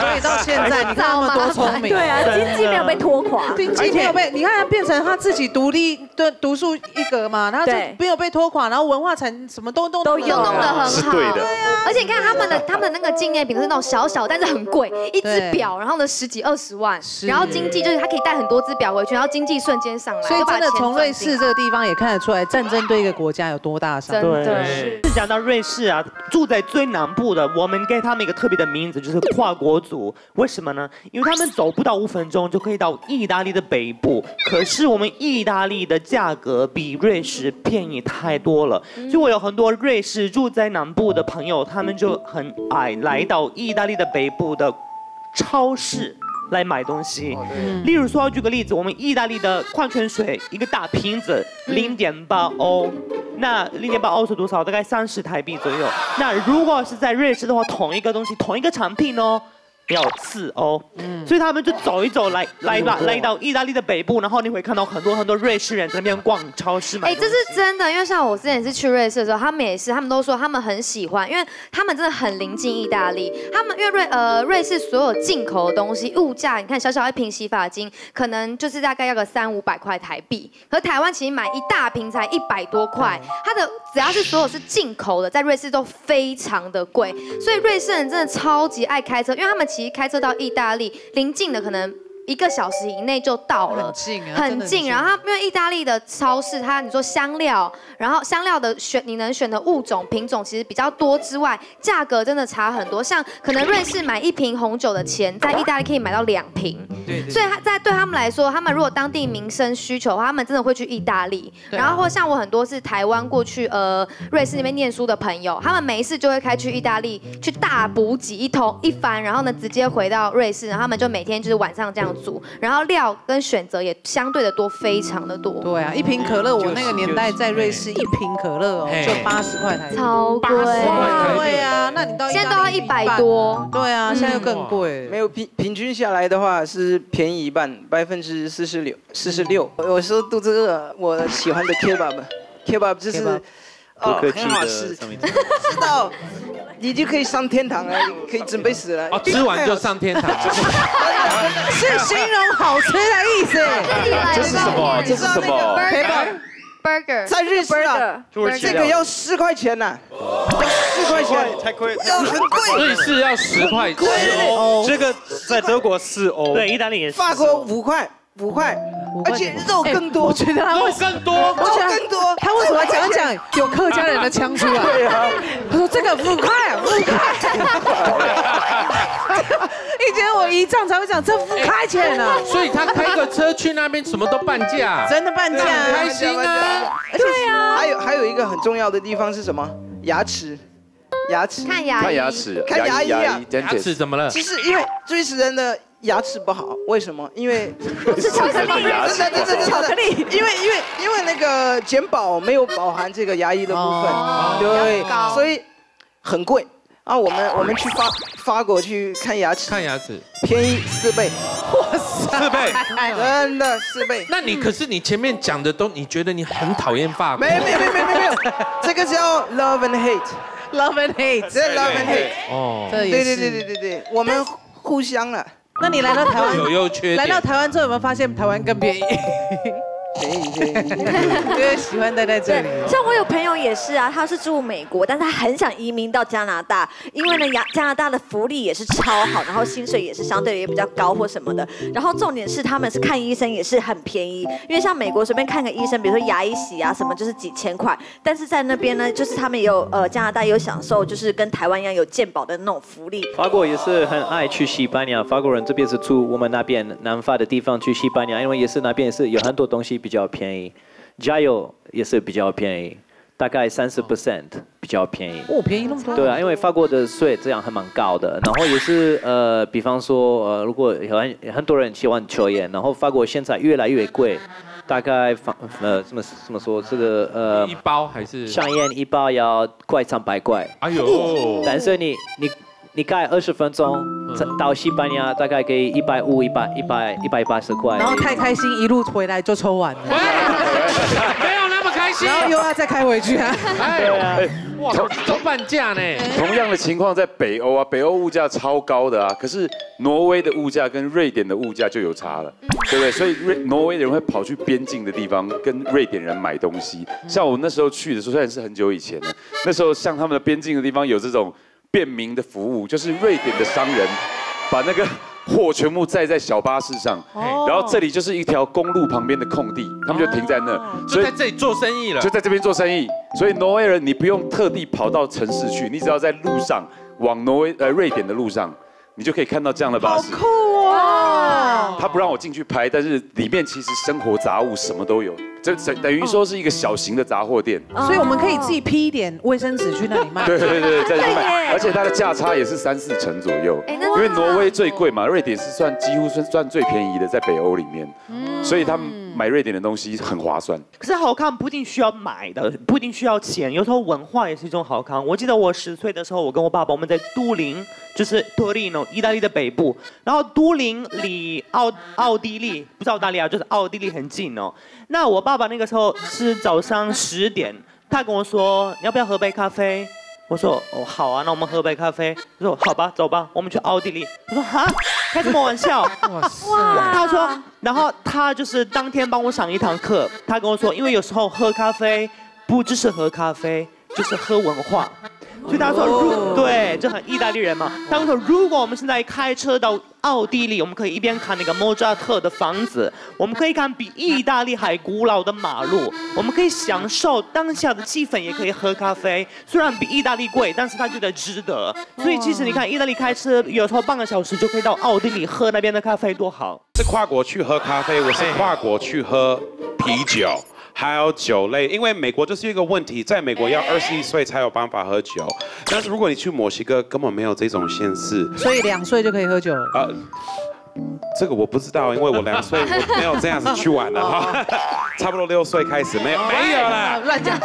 所以到现在你看他们多聪明，对啊，经济没有被拖垮，经济没有被，你看他变成他自己独立的独树一格嘛，然后就没有被拖垮，然后文化产什么都都都弄得很好，是对的。而且你看他们的他们的那个纪念品是那种小小但是很贵，一只表，然后呢十几二十万，然后经济就是他可以带很多只表回去，然后经济瞬间上来，所以真的从瑞士这个地方也看得出来，战争对一个国家有多大伤害。真的是。讲到瑞士啊，住在最南部的，我们给他们。 一个特别的名字就是跨国族，为什么呢？因为他们走不到五分钟就可以到意大利的北部，可是我们意大利的价格比瑞士便宜太多了。所以我有很多瑞士住在南部的朋友，他们就很爱来到意大利的北部的超市来买东西。例如说，举个例子，我们意大利的矿泉水一个大瓶子零点八欧。 那零点八欧是多少？大概三十台币左右。那如果是在瑞士的话，同一个东西、同一个产品哦，要四欧，嗯，所以他们就走一走来来吧，来到意大利的北部，然后你会看到很多很多瑞士人在那边逛超市买。哎，这是真的，因为像我之前是去瑞士的时候，他们也是，他们都说他们很喜欢，因为他们真的很临近意大利。他们因为瑞呃瑞士所有进口的东西物价，你看小小一瓶洗发精可能就是大概要个三五百块台币，可台湾其实买一大瓶才一百多块，它的只要是所有是进口的，在瑞士都非常的贵，所以瑞士人真的超级爱开车，因为他们其实。 开车到意大利临近的可能一个小时以内就到了，很近啊，很近。然后因为意大利的超市，它你说香料，然后香料的选你能选的物种品种其实比较多之外，价格真的差很多。像可能瑞士买一瓶红酒的钱，在意大利可以买到两瓶。对。所以他在对他们来说，他们如果当地民生需求的话，他们真的会去意大利。然后或像我很多是台湾过去呃瑞士那边念书的朋友，他们没事就会开去意大利去大补给一通一番，然后呢直接回到瑞士，然后他们就每天就是晚上这样。 然后料跟选择也相对的多，非常的多。对啊，一瓶可乐，我那个年代在瑞士一瓶可乐哦，就八十块台币，超贵。对啊，那你到现在都要一百多。对啊，现在又更贵。没有平平均下来的话是便宜一半，百分之四十六，四十六。我说肚子饿，我喜欢的 kebab，kebab 就是。 哦，很好吃，知道，你就可以上天堂了，可以准备死了。哦，吃完就上天堂，是形容好吃的意思。这是什么？这是什么 ？burger，burger， 在日式啊，这个要四块钱呐，四块钱才可以，要很贵。日式要十块，贵哦。这个在德国四欧，对，意大利也是。法国五块。 五块，而且肉更多，我觉得肉更多，肉更多。他为什么讲讲有客家人的腔出来？对啊，他说这个五块，五块。以前我姨丈才会讲这五块钱啊。所以他开个车去那边什么都半价，真的半价，开心啊。对啊。还有还有一个很重要的地方是什么？牙齿。 牙齿，看牙，看牙齿，看牙医啊！牙齿怎么了？其实因为瑞士人的牙齿不好，为什么？因为是巧克力，真的真的真的，因为因为因为那个健保没有包含这个牙医的部分，对，所以很贵啊。我们我们去法法国去看牙齿，看牙齿便宜四倍，哇塞，四倍，真的四倍。那你可是你前面讲的都，你觉得你很讨厌法国？没没没没没有，这个叫 love and hate。 Love and hate， 这 love and hate， 哦，对对对对对对，我们互相了。那你来到台湾有优缺点，来到台湾之后有没有发现台湾更便宜？便宜便宜，因为喜欢待在这里。像我有朋友也是啊，他是住美国，但他很想移民到加拿大，因为呢加加拿大的福利也是超好，然后薪水也是相对也比较高或什么的。然后重点是他们是看医生也是很便宜，因为像美国随便看个医生，比如说牙医洗啊什么就是几千块，但是在那边呢，就是他们也有呃加拿大也有享受，就是跟台湾一样有健保的那种福利。法国也是很爱去西班牙，法国人这边是住我们那边南法的地方去西班牙，因为也是那边也是有很多东西。 比较便宜，加油也是比较便宜，大概百分之三十比较便宜。哦，便宜那么多？对啊，因为法国的税这样还蛮高的，然后也是呃，比方说呃，如果很很多人喜欢球员，然后法国现在越来越贵，大概房呃怎么怎么说这个呃一包还是香烟一包要快三百块。哎呦，但是你你。 你开二十分钟到西班牙，大概给一百五、一百、一百、一百八十块。然后太开心，一路回来就抽完了。没有那么开心。然后又要再开回去啊。哎呀，哇，都半价呢。同样的情况在北欧啊，北欧物价超高的啊，可是挪威的物价跟瑞典的物价就有差了，对不对？所以瑞挪威人会跑去边境的地方跟瑞典人买东西。像我那时候去的时候，虽然是很久以前了，那时候像他们的边境的地方有这种。 便民的服务就是瑞典的商人把那个货全部载在小巴士上，然后这里就是一条公路旁边的空地，他们就停在那，所以在这里做生意了，就在这边做生意。所以挪威人你不用特地跑到城市去，你只要在路上往挪威呃瑞典的路上，你就可以看到这样的巴士。好酷啊！他不让我进去拍，但是里面其实生活杂物什么都有。 就等等于说是一个小型的杂货店，所以我们可以自己批一点卫生纸去那里卖。对对对，在那里卖，而且它的价差也是三四成左右。因为挪威最贵嘛，瑞典是算几乎算算最便宜的，在北欧里面，所以他们。买瑞典的东西很划算。可是好看不一定需要买的，不一定需要钱，有时候文化也是一种好看。我记得我十岁的时候，我跟我爸爸我们在都灵，就是托里诺，意大利的北部。然后都灵离奥奥地利不是澳大利亚就是奥地利很近哦。那我爸爸那个时候是早上十点，他跟我说要不要喝杯咖啡。 我说哦好啊，那我们喝杯咖啡。他说好吧，走吧，我们去奥地利。我说哈，开什么玩笑？哇塞！他说，然后他就是当天帮我上一堂课，他跟我说，因为有时候喝咖啡不只是喝咖啡，就是喝文化。所以他说，如对，就很意大利人嘛。他们说，如果我们现在开车到奥地利，我们可以一边看那个莫扎特的房子，我们可以看比意大利还古老的马路。 我们可以享受当下的气氛，也可以喝咖啡。虽然比意大利贵，但是他觉得值得。所以其实你看，意大利开车有时候半个小时就可以到奥地利喝那边的咖啡，多好！是跨国去喝咖啡，我是跨国去喝啤酒，还有酒类。因为美国就是一个问题，在美国要二十一岁才有办法喝酒，但是如果你去墨西哥，根本没有这种限制。所以两岁就可以喝酒了。呃 这个我不知道，因为我两岁我没有这样子去玩了哈，差不多六岁开始没有没有啦，乱讲，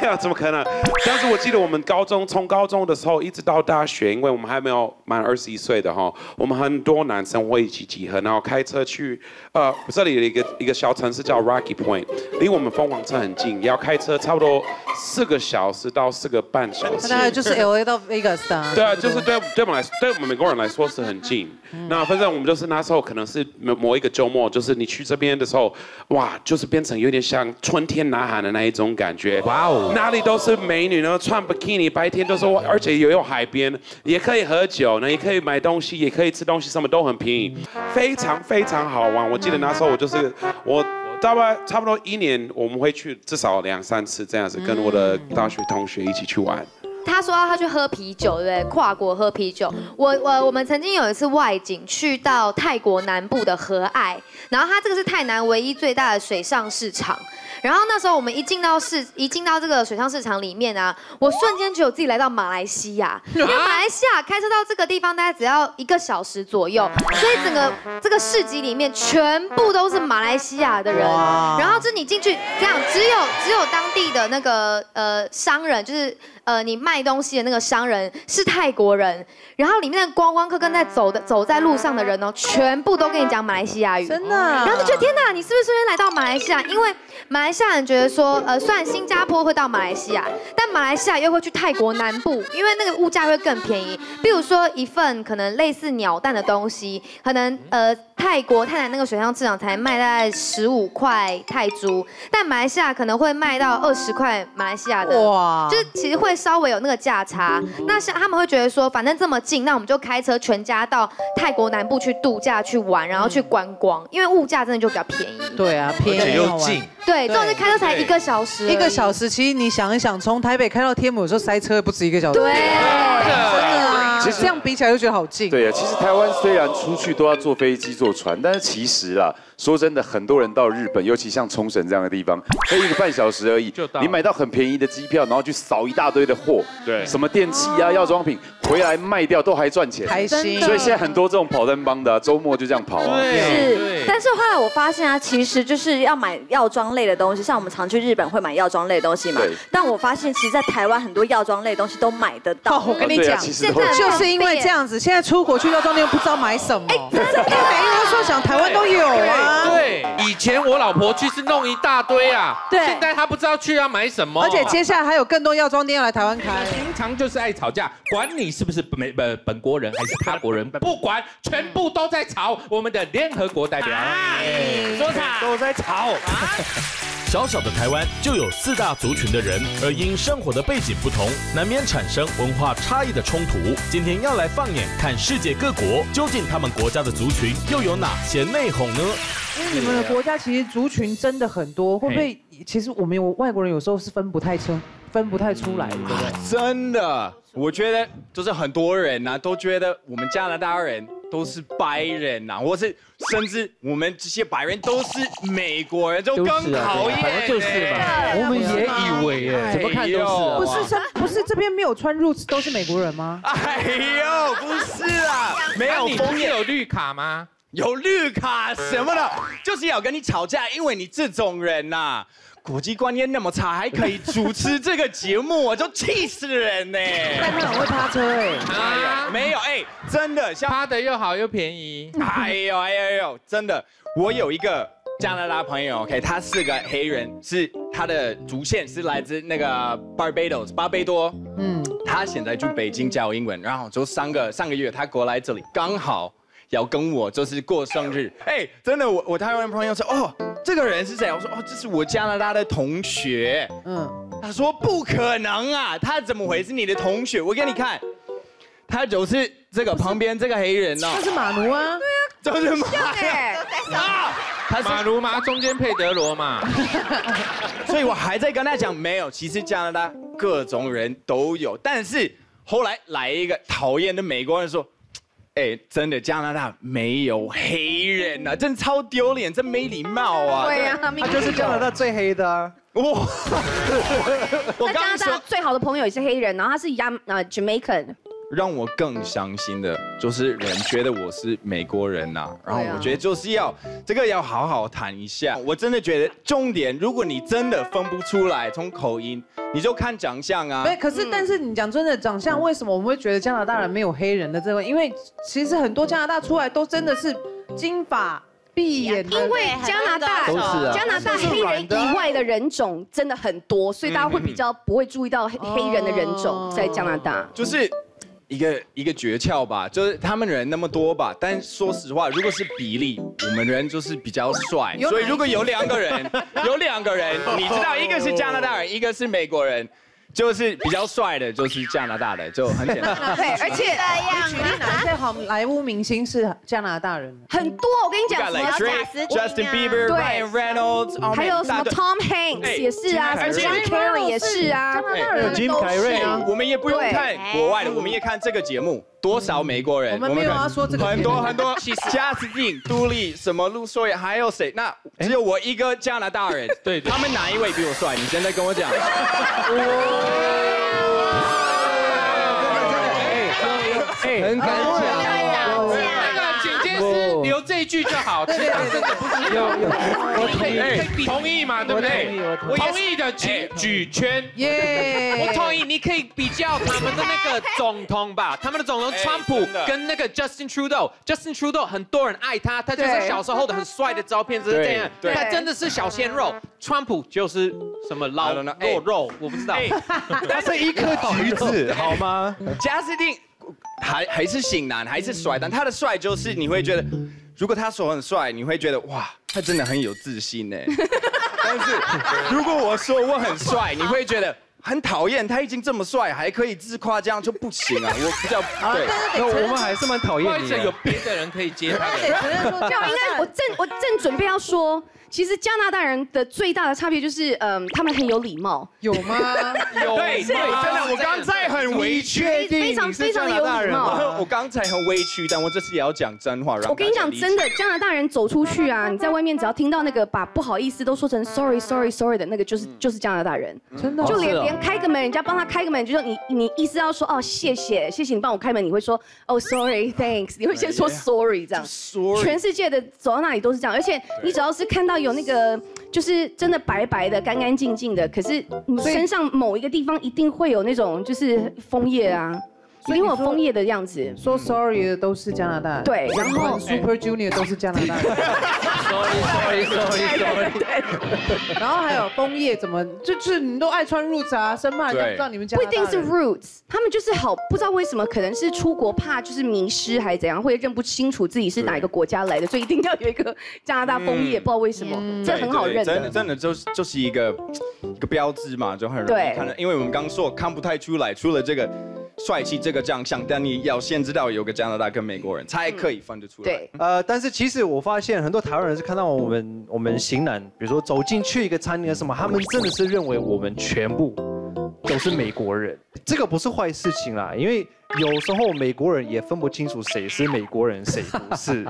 没有怎么可能？但是我记得我们高中从高中的时候一直到大学，因为我们还没有满二十一岁的哈，我们很多男生会一起集合，然后开车去呃这里的一个一个小城市叫 Rocky Point， 离我们凤凰城很近，要开车差不多四个小时到四个半小时。那就是 L A 到 Vegas 的。对啊，就是对对我们来对我们美国人来说是很近。那反正我们就是。 那时候可能是某一个周末，就是你去这边的时候，哇，就是变成有点像春天呐喊的那一种感觉。哇哦，哪里都是美女呢，穿 bikini， 白天都是，而且也有海边，也可以喝酒呢，也可以买东西，也可以吃东西，什么都很便宜，非常非常好玩。我记得那时候我就是我。 大概差不多一年，我们会去至少两三次这样子，跟我的大学同学一起去玩。他说他去喝啤酒，对不对？跨国喝啤酒。我我我们曾经有一次外景去到泰国南部的河爱，然后它这个是泰南唯一最大的水上市场。然后那时候我们一进到市，一进到这个水上市场里面啊，我瞬间觉得我自己来到马来西亚，因为马来西亚开车到这个地方大概只要一个小时左右，所以整个这个市集里面全部都是马来西亚的人。 然后就是你进去这样，只有只有当地的那个呃商人，就是呃你卖东西的那个商人是泰国人，然后里面的观光客跟在走的走在路上的人哦，全部都跟你讲马来西亚语，真的。然后就觉得天哪，你是不是瞬间来到马来西亚？因为马来西亚人觉得说，呃，虽然新加坡会到马来西亚，但马来西亚又会去泰国南部，因为那个物价会更便宜。比如说一份可能类似鸟蛋的东西，可能呃。 泰国泰南那个水上市场才卖大概十五块泰铢，但马来西亚可能会卖到二十块马来西亚的，哇，就是其实会稍微有那个价差。那像他们会觉得说，反正这么近，那我们就开车全家到泰国南部去度假去玩，然后去观光，因为物价真的就比较便宜。对啊，便宜又近。对，重点开车才一个小时，一个小时。其实你想一想，从台北开到天母，有时候塞车不止一个小时。对，真的啊。 其实这样比起来就觉得好近。对啊，其实台湾虽然出去都要坐飞机、坐船，但是其实啊，说真的，很多人到日本，尤其像冲绳这样的地方，飞一个半小时而已，你买到很便宜的机票，然后去扫一大堆的货，对，什么电器啊、药妆品，回来卖掉都还赚钱，开心。所以现在很多这种跑单帮的、啊，周末就这样跑啊。是，但是后来我发现啊，其实就是要买药妆类的东西，像我们常去日本会买药妆类的东西嘛。但我发现，其实在台湾很多药妆类的东西都买得到。我跟你讲，现在就。 就是因为这样子，现在出国去药妆店不知道买什么。哎，真的没有，说想台湾都有啊。对，以前我老婆去是弄一大堆啊，对，现在她不知道去要买什么。而且接下来还有更多药妆店要来台湾开。平常就是爱吵架，管你是不是美呃本国人还是他国人，不管，全部都在吵。我们的联合国代表，说啥都在吵。 小小的台湾就有四大族群的人，而因生活的背景不同，难免产生文化差异的冲突。今天要来放眼看世界各国，究竟他们国家的族群又有哪些内讧呢？因为你们的国家其实族群真的很多，会不会？其实我们有外国人有时候是分不太清、分不太出来的，对不对？真的，我觉得就是很多人啊，都觉得我们加拿大人。 都是白人呐、啊，或是甚至我们这些白人都是美国人，就更讨厌、欸。就是吧，我们也以为哎，怎么看都是、啊。不是真不是这边没有穿 Roots 都是美国人吗？哎呦，不是啊，没有，你不是有绿卡吗？有绿卡什么的，就是要跟你吵架，因为你这种人呐、啊，国际观念那么差，还可以主持这个节目，我就气死人呢、欸。但他很会趴车哎、欸，啊、没有哎、欸，真的像趴的又好又便宜。哎呦哎呦哎呦，真的，我有一个加拿大朋友 ，OK， 他是个黑人，是他的祖先是来自那个 Barbados 巴贝多，嗯，他现在住北京教英文，然后就上个上个月他过来这里，刚好。 要跟我就是过生日，哎、欸，真的，我我台湾朋友说，哦，这个人是谁？我说，哦，这是我加拿大的同学。嗯，他说不可能啊，他怎么回事？你的同学？我给你看，他就是这个旁边这个黑人哦，他是马奴啊，对啊，就是马奴啊，他是马奴嘛，中间佩德罗嘛，所以我还在跟他讲，没有，其实加拿大各种人都有，但是后来来一个讨厌的美国人说。 哎，真的加拿大没有黑人啊，真超丢脸，真没礼貌啊！对呀，他就是加拿大最黑的啊！哇，那加拿大最好的朋友也是黑人，然后他是亚呃 Jamaican。让我更伤心的就是人觉得我是美国人呐、啊，然后我觉得就是要这个要好好谈一下。我真的觉得重点，如果你真的分不出来，从口音你就看长相啊。对，可是、嗯、但是你讲真的，长相为什么我们会觉得加拿大人没有黑人的这个？因为其实很多加拿大出来都真的是金发。 闭眼，因为加拿大加拿大黑人以外的人种真的很多，所以大家会比较不会注意到黑人的人种在加拿大，就是一个一个诀窍吧，就是他们人那么多吧，但说实话，如果是比例，我们人就是比较帅，所以如果有两个人，有两个人，你知道一个是加拿大人，一个是美国人。 就是比较帅的，就是加拿大的，就很简单。对，而且举例哪些好莱坞明星是加拿大人？很多，我跟你讲，什么 Justin Bieber、Ryan Reynolds， 还有什么 Tom Hanks 也是啊 ，Jim Carrey 也是啊，加拿大人都是。我们也不用看国外的，我们也看这个节目，多少美国人？我们没有要说这个很多很多，贾斯汀、杜丽、什么陆硕也，还有谁？那只有我一个加拿大人。对，他们哪一位比我帅？你现在跟我讲。 很敢讲，那个剪接师留这一句就好，其他真的不需要。我同意，同意嘛，对不对？我同意的请举圈。耶！我同意，你可以比较他们的那个总统吧，他们的总统川普跟那个 Justin Trudeau，Justin Trudeau 很多人爱他，他就是小时候的很帅的照片，就是这样。他真的是小鲜肉，川普就是什么老肉肉，我不知道。但是一颗橘子好吗？贾斯汀。 还还是型男，还是帅，但他的帅就是你会觉得，如果他说很帅，你会觉得哇，他真的很有自信哎。但是如果我说我很帅，你会觉得很讨厌，他已经这么帅，还可以自夸，这样就不行啊。我比较对，那我们还是蛮讨厌你的。有别的人可以接他。对，承认说，应该我正我正准备要说。 其实加拿大人的最大的差别就是，嗯，他们很有礼貌。有吗？有，对，真的，我刚才很委屈，非常非常的有礼貌。我刚才很委屈，但我这次也要讲真话。我跟你讲，真的，加拿大人走出去啊，你在外面只要听到那个把不好意思都说成 sorry sorry sorry 的那个，就是就是加拿大人，真的，就连连开个门，人家帮他开个门，就说你你意思要说哦谢谢谢谢你帮我开门，你会说哦 sorry thanks， 你会先说 sorry 这样。全世界的走到哪里都是这样，而且你只要是看到。 有那个就是真的白白的、干干净净的，可是你身上某一个地方一定会有那种就是枫叶啊，一定会有枫叶的样子。说 sorry 的都是加拿大人，对，然后 Super Junior 都是加拿大人。sorry sorry sorry sorry。然后还有枫叶怎么就是你都爱穿 Roots 啊，生怕人家不知道你们加拿大人。不一定是 Roots， 他们就是好不知道为什么，可能是出国怕就是迷失还是怎样，会认不清楚自己是哪一个国家来的，所以一定要有一个加拿大枫叶，不知道为什么，这很好认的。真的真的就是就是一个一个标志嘛，就很容易看到，因为我们刚说看不太出来，除了这个。 帅气这个长相，但你要先知道有个加拿大跟美国人才可以分得出来。对，呃，但是其实我发现很多台湾人是看到我们我们型男，比如说走进去一个餐厅什么，他们真的是认为我们全部都是美国人，这个不是坏事情啦，因为有时候美国人也分不清楚谁是美国人，谁不是。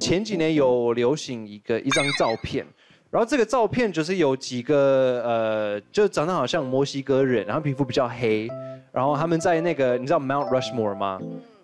前几年有流行一个一张照片。 然后这个照片就是有几个呃，就长得好像墨西哥人，然后皮肤比较黑，然后他们在那个你知道 Mount Rushmore 吗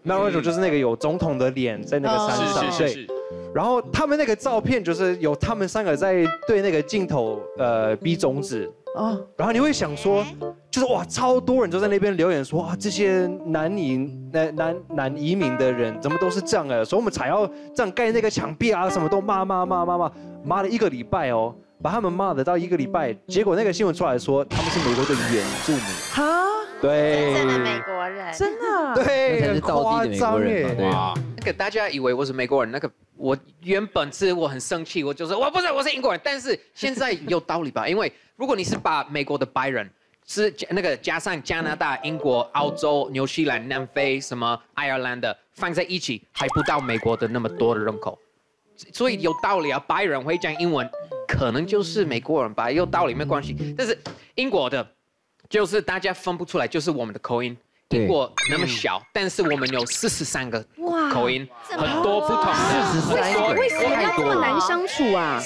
？Mount Rushmore 就是那个有总统的脸在那个山上，对。然后他们那个照片就是有他们三个在对那个镜头呃比中指啊，然后你会想说，就是哇，超多人都在那边留言说啊，这些南移南南南移民的人怎么都是这样的，所以我们才要这样盖那个墙壁啊，什么都骂骂骂骂骂骂了一个礼拜哦，把他们骂得到一个礼拜，结果那个新闻出来说他们是美国的原住民哈，对，真的美国人，真的，对，夸张耶，哇，那个大家以为我是美国人那个。 我原本是我很生气，我就说我不是我是英国人，但是现在有道理吧？因为如果你是把美国的白人是那个加上加拿大、英国、澳洲、纽西兰、南非什么爱尔兰的放在一起，还不到美国的那么多的人口，所以有道理啊。白人会讲英文，可能就是美国人吧，有道理没关系。但是英国的，就是大家分不出来，就是我们的口音。 英国那么小，但是我们有四十三个口音，很多不同的。为什么要这么难相处啊？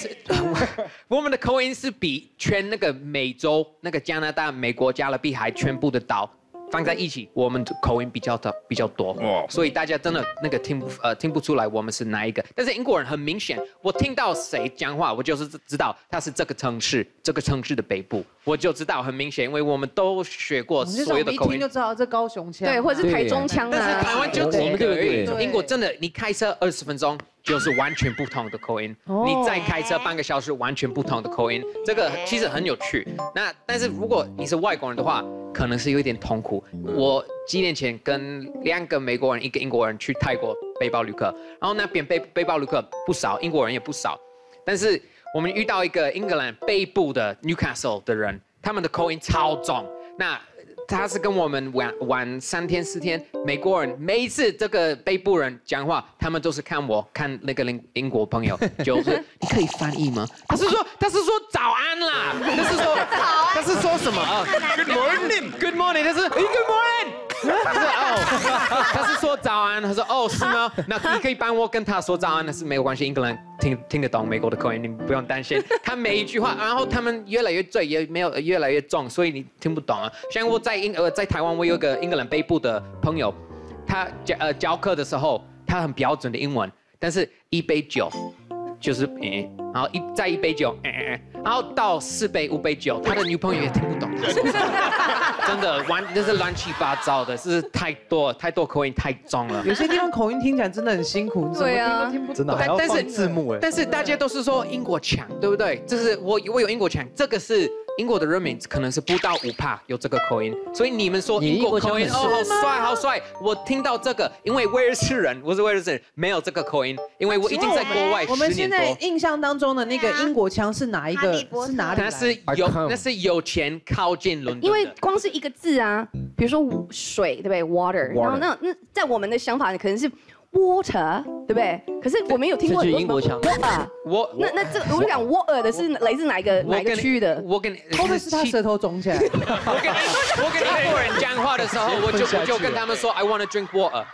我们的口音是比全那个美洲、那个加拿大、美国、加勒比海全部的岛放在一起，我们的口音比较的比较多，所以大家真的那个听不呃听不出来我们是哪一个。但是英国人很明显，我听到谁讲话，我就是知道他是这个城市这个城市的北部。 我就知道，很明显，因为我们都学过所有的口音，一听就知道这高雄腔，对，或者是台中腔啊。但是台湾就几个而已。英国真的，你开车二十分钟就是完全不同的口音，你再开车半个小时完全不同的口音，这个其实很有趣。那但是如果你是外国人的话，可能是有一点痛苦。我几年前跟两个美国人、一个英国人去泰国背包旅客，然后那边背背包旅客不少，英国人也不少，但是。 我们遇到一个英格兰北部的 Newcastle 的人，他们的口音超重。那他是跟我们玩玩三天四天。美国人每一次这个北部人讲话，他们都是看我看那个英英国朋友，就是你可以翻译吗？他是说他是说早安啦，他是说他是说什么啊 ？Good morning，Good morning， 他是 Good morning。 他说哦，他是说早安，他说哦是吗？那你可以帮我跟他说早安，那是没有关系，英格兰听听得懂美国的口音，你不用担心。他每一句话，然后他们越来越醉，也没有越来越重，所以你听不懂啊。像我在英呃在台湾，我有个英格兰北部的朋友，他教呃教课的时候，他很标准的英文，但是一杯酒就是诶、呃，然后一再一杯酒，嗯、呃、嗯，然后到四杯五杯酒，他的女朋友也听不懂。 真的完，就是乱七八糟的，是太多太多口音太重了。有些地方口音听起来真的很辛苦，你怎么听都听不懂。真的还要放字幕哎。但是大家都是说英国腔，对不对？就是我我有英国腔，这个是英国的人民可能是不到五趴有这个口音，所以你们说英国口音哦好帅好帅，我听到这个，因为威尔士人，我是威尔士人，没有这个口音，因为我已经在国外十年多。我们现在印象当中的那个英国腔是哪一个？是哪里？那是有那是有钱靠近伦敦。因为光是 一个字啊，比如说水，对不对 ？water， 然后那那在我们的想法可能是 water， 对不对？可是我们有听过英国腔，我那那这我讲 water 的是来自哪一个哪一个区域的？我跟后面是他舌头肿起来。我跟我跟英国人讲话的时候，我就我就跟他们说 I want to drink water，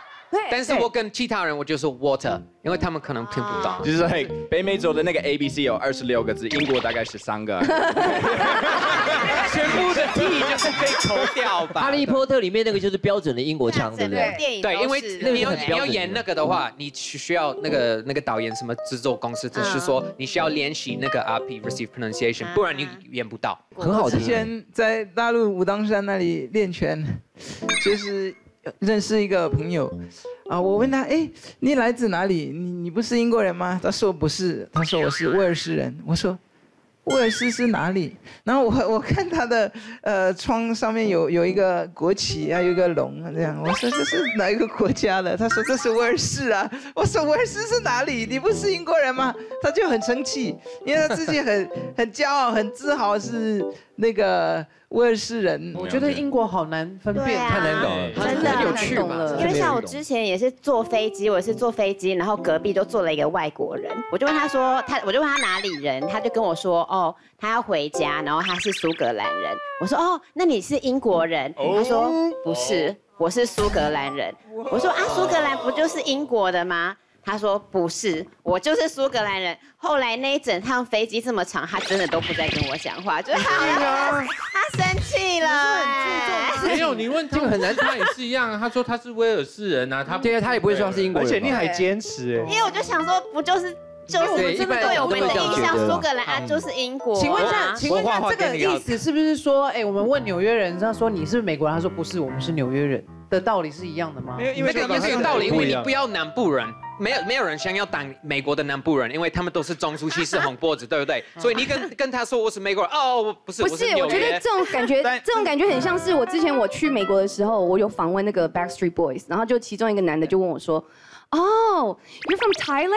但是我跟其他人我就说 water， 因为他们可能听不懂。就是嘿，北美洲的那个 A B C 有二十六个字，英国大概十三个。 全部的 T 就是被抽掉吧。哈利波特里面那个就是标准的英国腔，对不对？对，因为你要你要演那个的话，你需要那个那个导演什么制作公司，只是说你需要练习那个 R P receive pronunciation， 不然你演不到。很好听。之前在大陆武当山那里练拳，就是认识一个朋友啊，我问他，哎，你来自哪里？你你不是英国人吗？他说不是，他说我是威尔士人。我说 威尔士是哪里？然后我我看他的呃窗上面有有一个国旗啊，有一个龙啊，这样。我说这是哪一个国家的？他说这是威尔士啊。我说威尔士是哪里？你不是英国人吗？他就很生气，因为他自己很很骄傲、很自豪是那个威尔士人。我觉得英国好难分辨，太难搞了，真的很有趣嘛。因为像我之前也是坐飞机，我是坐飞机，然后隔壁就坐了一个外国人，我就问他说他，我就问他哪里人，他就跟我说哦。 哦，他要回家，然后他是苏格兰人。我说哦，那你是英国人？他说不是，我是苏格兰人。我说啊，苏格兰不就是英国的吗？他说不是，我就是苏格兰人。后来那一整趟飞机这么长，他真的都不再跟我讲话，就他他生气了、欸。没有，你问这个很难，他也是一样、啊。他说他是威尔士人啊，他对他也不会说他是英国人，而且你还坚持哎。因为我就想说，不就是。 就是这个对我们的印象，苏格兰啊就是英国。请问一下，请问一下，这个意思是不是说，哎，我们问纽约人，他说你是不是美国人，他说不是，我们是纽约人的道理是一样的吗？没有，因为这个这个道理，因为你不要南部人，没有没有人想要当美国的南部人，因为他们都是中粗气是红脖子，对不对？所以你跟跟他说我是美国人，哦，我不是，不是，我觉得这种感觉，这种感觉很像是我之前我去美国的时候，我有访问那个 Backstreet Boys， 然后就其中一个男的就问我说，哦 ，You're from Thailand？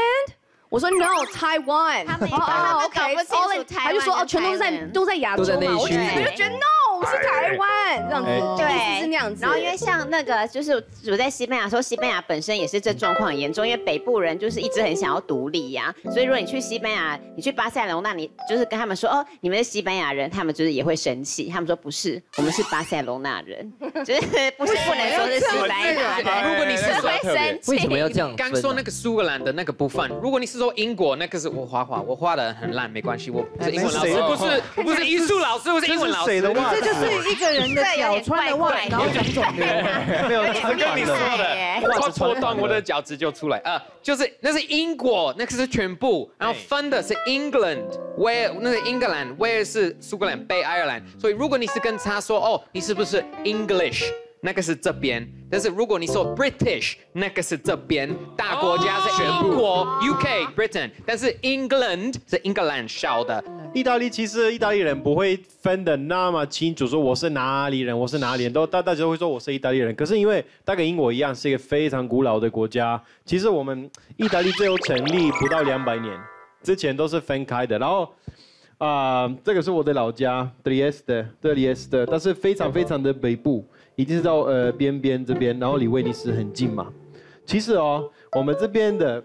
我说 No Taiwan， 哦 OK， 他就说哦全都在都在亚洲嘛，我就觉得 No 我是台湾这样子，对，是那样子。然后因为像那个就是我在西班牙的时候，西班牙本身也是这状况很严重，因为北部人就是一直很想要独立呀，所以如果你去西班牙，你去巴塞隆纳，你就是跟他们说哦你们是西班牙人，他们就是也会生气，他们说不是，我们是巴塞隆纳人，就是不是不能说是西班牙人，如果你是会生气，为什么要这样？刚说那个苏格兰的那个不分，如果你是。 说英国那个是我画画，我画的很烂，没关系，我不是英文老师，不是不是艺术老师，我是英文老师。这就是一个人的脚穿的袜，然后肿肿的，没有，我跟你说的，我戳断我的脚趾就出来啊，就是那是英国，那个是全部，然后分的是 England， 威尔那是英格兰，威尔士、苏格兰、北爱尔兰，所以如果你是跟他说哦，你是不是 English？ 那个是这边，但是如果你说 British， 那个是这边，大国家是英国 U K Britain， 但是 England 是英格兰小的。意大利其实意大利人不会分得那么清楚，说我是哪里人，我是哪里人，都大大家会说我是意大利人。可是因为它跟英国一样是一个非常古老的国家，其实我们意大利最后成立不到两百年，之前都是分开的，然后。 啊， uh, 这个是我的老家 Trieste， Trieste， 但是非常非常的北部，已经是到呃边边这边，然后离威尼斯很近嘛。其实哦，我们这边的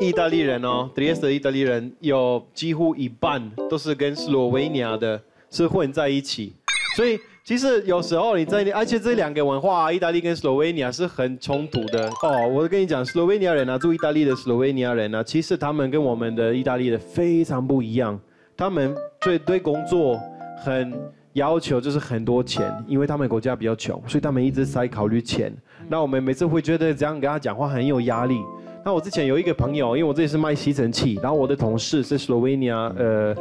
意大利人哦 ，Trieste 的意大利人有几乎一半都是跟斯洛维尼亚的是混在一起，所以其实有时候你在，而且这两个文化、啊，意大利跟斯洛维尼亚是很冲突的哦。我跟你讲，斯洛维尼亚人啊，住意大利的斯洛维尼亚人啊，其实他们跟我们的意大利的非常不一样。 他们对对工作很要求，就是很多钱，因为他们国家比较穷，所以他们一直在考虑钱。那我们每次会觉得这样跟他讲话很有压力。那我之前有一个朋友，因为我这里是卖吸尘器，然后我的同事是斯洛维尼亚，呃，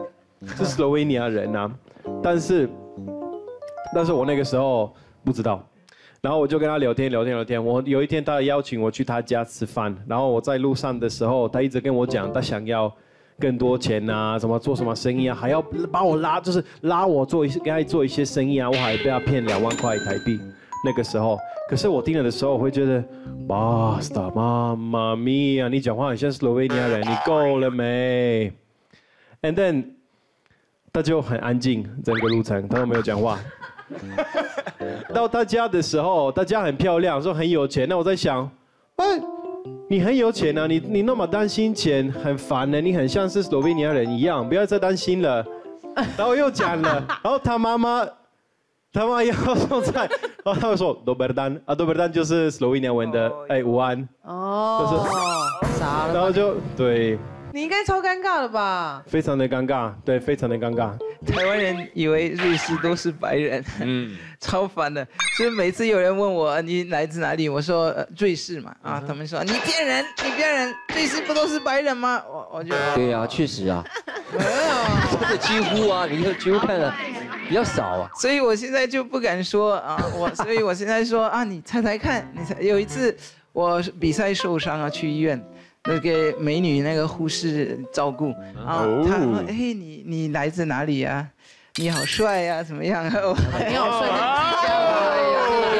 是斯洛维尼亚人啊，但是，但是我那个时候不知道。 然后我就跟他聊天，聊天，聊天。我有一天他邀请我去他家吃饭，然后我在路上的时候，他一直跟我讲他想要。 更多钱啊，什么做什么生意啊，还要把我拉，就是拉我做一些，给他做一些生意啊，我还被他骗两万块台币。那个时候，可是我听了的时候，我会觉得 ，Basta， 妈妈咪呀，你讲话很像斯洛维尼亚人，你够了没 ？And then， 他就很安静，整个路程他都没有讲话。到他家的时候，他家很漂亮，说很有钱。那我在想，哎。 你很有钱啊，你你那么担心钱，很烦呢。你很像是斯洛维尼亚人一样，不要再担心了。然后又讲了，然后他妈妈，他妈要送菜，然后他会说 Doberdan 啊 ，Doberdan 就是斯洛维尼亚文的哎午安哦，就是傻了，然后就对。你应该超尴尬了吧？非常的尴尬，对，非常的尴尬。台湾人以为瑞士都是白人，嗯，超烦的。所以每次有人问我你来自哪里，我说、呃、瑞士嘛，啊，他们说你骗人，你骗人，瑞士不都是白人吗？我我就对啊，确实啊，没有，真的几乎啊，你几乎看了比较少啊。所以我现在就不敢说啊，我所以我现在说啊，你猜猜看，你猜。有一次我比赛受伤啊，去医院。 那个美女，那个护士照顾，然后她说：“哎，你你来自哪里呀？你好帅呀，怎么样？你好帅，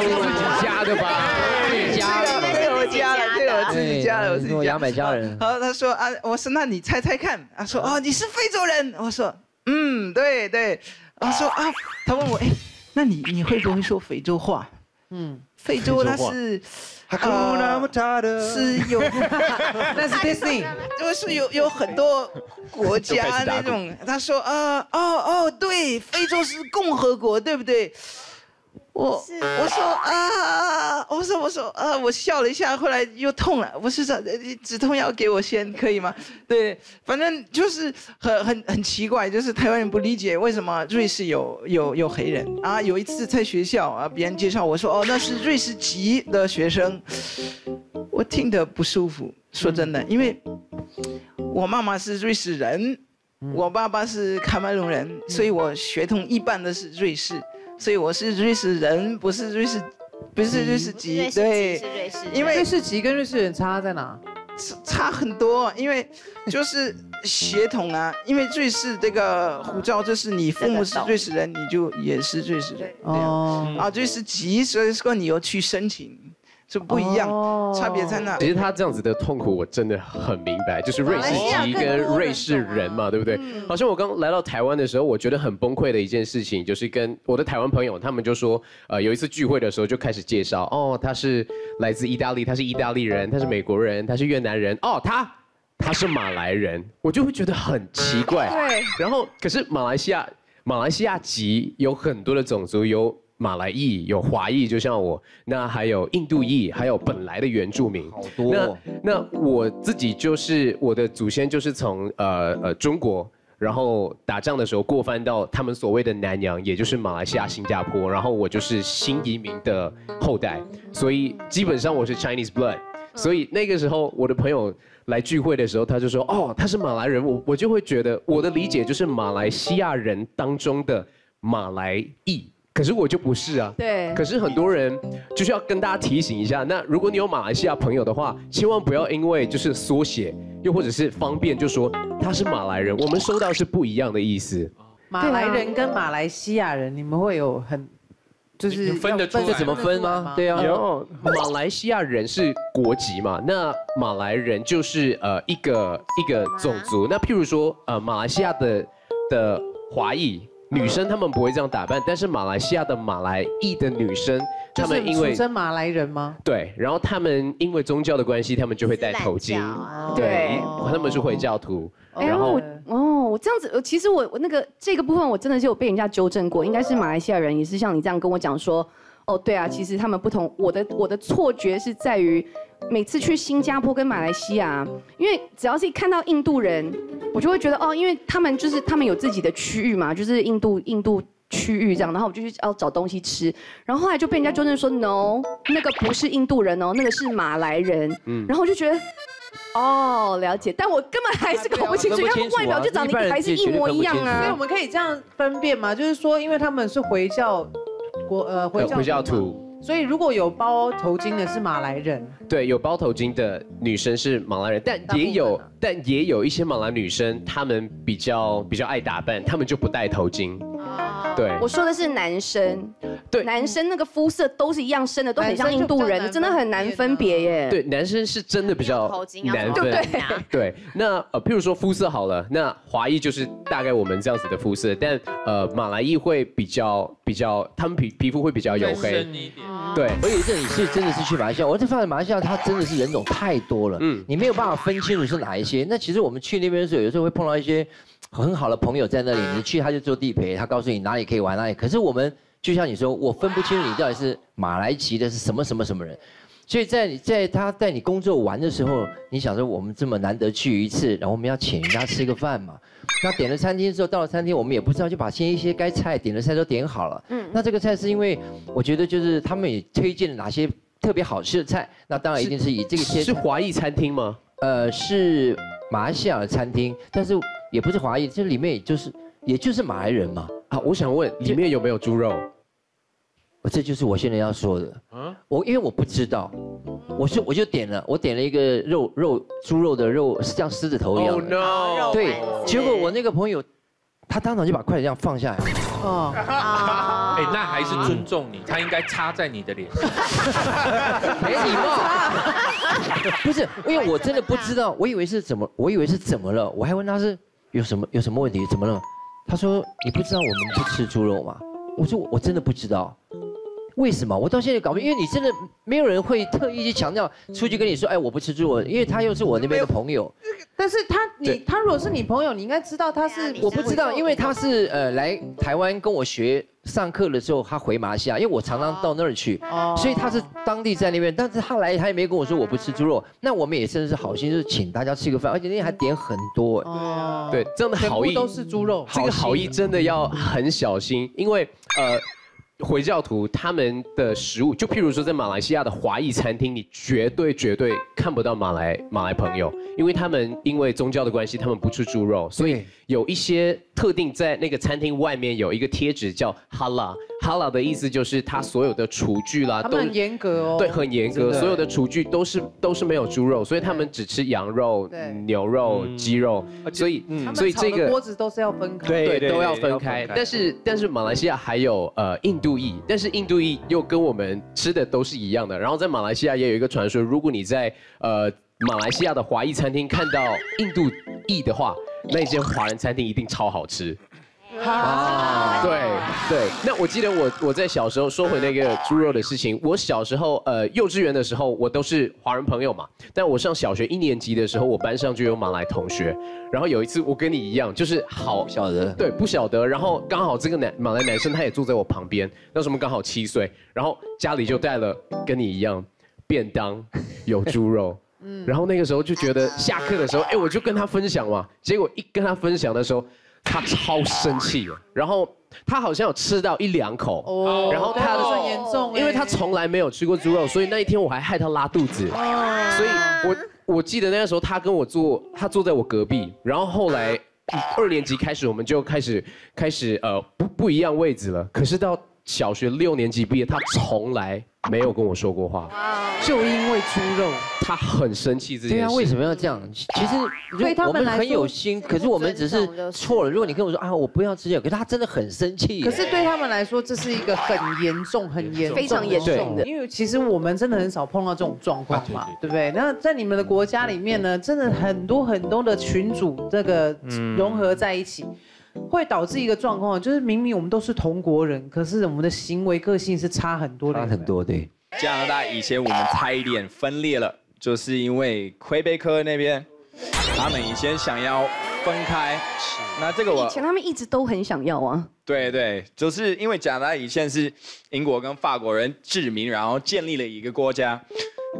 自己家的吧？自己家的，对，我家的，对，我自己家的，我自己牙买加人。”然后她说：“啊，我说那你猜猜看。”她说：“哦，你是非洲人。”我说：“嗯，对对。”她说：“啊，她问我，哎，那你你会不会说非洲话？” 嗯，非洲那是，呃，是有，那是 Disney， 就是有有很多国家那种。他说，呃，哦哦，对，非洲是共和国，对不对？我我说啊，我说我说啊，我笑了一下，后来又痛了。我是想止痛药给我先可以吗？对，反正就是很很很奇怪，就是台湾人不理解为什么瑞士有有有黑人啊。有一次在学校啊，别人介绍我说哦，那是瑞士籍的学生，我听得不舒服。说真的，因为我妈妈是瑞士人，我爸爸是喀麦隆人，所以我血统一半的是瑞士。 所以我是瑞士人，不是瑞士，不是瑞士籍，对，因为瑞士籍跟瑞士人差在哪？差很多，因为就是血统啊，因为瑞士这个护照就是你父母是瑞士人，你就也是瑞士人，哦，啊，瑞士籍，所以说你要去申请。 是不一样，差别在哪？其实他这样子的痛苦我真的很明白，就是瑞士籍跟瑞士人嘛，对不对？好像我刚来到台湾的时候，我觉得很崩溃的一件事情，就是跟我的台湾朋友，他们就说，呃，有一次聚会的时候就开始介绍，哦，他是来自意大利，他是意大利人，他是美国人，他是越南人，哦，他他是马来人，我就会觉得很奇怪。对。然后，可是马来西亚马来西亚籍有很多的种族有。 马来裔有华裔，就像我，那还有印度裔，还有本来的原住民，好多、哦那。那我自己就是我的祖先就是从呃呃中国，然后打仗的时候过翻到他们所谓的南洋，也就是马来西亚、新加坡，然后我就是新移民的后代，所以基本上我是 Chinese blood。所以那个时候我的朋友来聚会的时候，他就说哦他是马来人，我我就会觉得我的理解就是马来西亚人当中的马来裔。 可是我就不是啊，对。可是很多人就是要跟大家提醒一下，那如果你有马来西亚朋友的话，千万不要因为就是缩写，又或者是方便就说他是马来人，我们收到是不一样的意思。马来人跟马来西亚人，你们会有很就是分得出来怎么分吗？对啊，有马来西亚人是国籍嘛，那马来人就是呃一个一个种族。那譬如说呃马来西亚的的华裔。 女生她们不会这样打扮，但是马来西亚的马来裔的女生，她们因为出生马来人吗？对，然后她们因为宗教的关系，她们就会戴头巾，啊、对，她们是回教徒。哦、然后哦，我这样子，其实我我那个这个部分我真的是有被人家纠正过，应该是马来西亚人也是像你这样跟我讲说，哦，对啊，其实他们不同。我的我的错觉是在于。 每次去新加坡跟马来西亚，因为只要是看到印度人，我就会觉得哦，因为他们就是他们有自己的区域嘛，就是印度印度区域这样，然后我就去要找东西吃，然后后来就被人家纠正说 no， 那个不是印度人哦，那个是马来人，嗯，然后我就觉得。 哦，了解，但我根本还是搞不清楚，因为他们外表就长得还是一模一样啊。所以我们可以这样分辨嘛，就是说，因为他们是回教国呃回教徒。 所以如果有包头巾的是马来人，对，有包头巾的女生是马来人，但也有、啊、但也有一些马来女生，她们比较比较爱打扮，她们就不戴头巾。啊、对，我说的是男生，对，男生那个肤色都是一样深的，都很像印度人，真的很难分别耶。对，男生是真的比较难分，对对？对，那呃，譬如说肤色好了，那华裔就是大概我们这样子的肤色，但呃，马来裔会比较比较，他们皮皮肤会比较黝黑。 对，我有一阵也是真的是去马来西亚，我就发现马来西亚它真的是人种太多了，嗯，你没有办法分清楚是哪一些。那其实我们去那边的时候，有时候会碰到一些很好的朋友在那里，你去他就做地陪，他告诉你哪里可以玩哪里。可是我们就像你说，我分不清楚你到底是马来籍的是什么什么什么人，所以在你在他带你工作玩的时候，你想说我们这么难得去一次，然后我们要请人家吃个饭嘛。 那点了餐厅之后，到了餐厅我们也不知道，就把先一些该菜点的菜都点好了。嗯，那这个菜是因为我觉得就是他们也推荐了哪些特别好吃的菜，那当然一定是以这个些。是华裔餐厅吗？呃，是马来西亚的餐厅，但是也不是华裔，这里面也就是也就是马来人嘛。啊，我想问里面有没有猪肉？这就是我现在要说的。啊，我因为我不知道。 我是我就点了，我点了一个肉肉猪肉的肉，是像狮子头一样的。Oh no！ 对，结果我那个朋友，他当场就把筷子这样放下来。哦，哎，那还是尊重你，他应该插在你的脸上。没礼貌。不是，因为我真的不知道，我以为是怎么，我以为是怎么了，我还问他是有什么有什么问题，怎么了？他说你不知道我们不吃猪肉吗？我说我真的不知道。为什么？我到现在搞不清，因为你真的没有人会特意去强调出去跟你说，哎，我不吃猪肉，因为他又是我那边的朋友。但是他你他如果是你朋友，你应该知道他是我不知道，因为他是呃来台湾跟我学上课的时候，他回马来西亚，因为我常常到那儿去，所以他是当地在那边，但是他来他也没跟我说我不吃猪肉，那我们也真的是好心，就是请大家吃个饭，而且那天还点很多，对，这样的好意都是猪肉，这个好意真的要很小心，因为呃。 回教徒他们的食物，就譬如说在马来西亚的华裔餐厅，你绝对绝对看不到马来马来朋友，因为他们因为宗教的关系，他们不吃猪肉，所以有一些特定在那个餐厅外面有一个贴纸叫 Halal， Halal 的意思就是他所有的厨具啦，他们很严格哦，对，很严格，所有的厨具都是都是没有猪肉，所以他们只吃羊肉、牛肉、鸡肉，所以所以这个锅子都是要分开，对，都要分开。但是但是马来西亚还有呃印度。 印度裔，但是印度裔又跟我们吃的都是一样的。然后在马来西亚也有一个传说，如果你在呃马来西亚的华裔餐厅看到印度裔的话，那一间华人餐厅一定超好吃。啊，对对。那我记得我我在小时候说回那个猪肉的事情，我小时候呃幼稚园的时候，我都是华人朋友嘛。但我上小学一年级的时候，我班上就有马来同学。然后有一次我跟你一样，就是好不晓得，对，不晓得。然后刚好这个男马来男生他也坐在我旁边，那时候我们刚好七岁，然后家里就带了跟你一样便当，有猪肉。嗯。然后那个时候就觉得下课的时候，哎，我就跟他分享嘛。结果一跟他分享的时候，他超生气，然后他好像有吃到一两口，哦、然后他很严重，因为他从来没有吃过猪肉，所以那一天我还害他拉肚子，哦、所以我。 我记得那个时候，他跟我坐，他坐在我隔壁。然后后来二年级开始，我们就开始开始呃不不一样位置了。可是到小学六年级毕业，他从来没有跟我说过话，就因为猪肉，他很生气这件事。对啊，为什么要这样？其实我们很有心，可是我们只是错了。如果你跟我说啊，我不要吃这个，可是他真的很生气。可是对他们来说，这是一个很严重、很严重、非常严重的。因为其实我们真的很少碰到这种状况嘛，对不对？那在你们的国家里面呢，真的很多很多的群组这个融合在一起。 会导致一个状况，就是明明我们都是同国人，可是我们的行为个性是差很多的。差很多，对。加拿大以前我们差一点分裂了，就是因为魁北克那边，他们以前想要分开。那这个我以前他们一直都很想要啊。对对，就是因为加拿大以前是英国跟法国人殖民，然后建立了一个国家，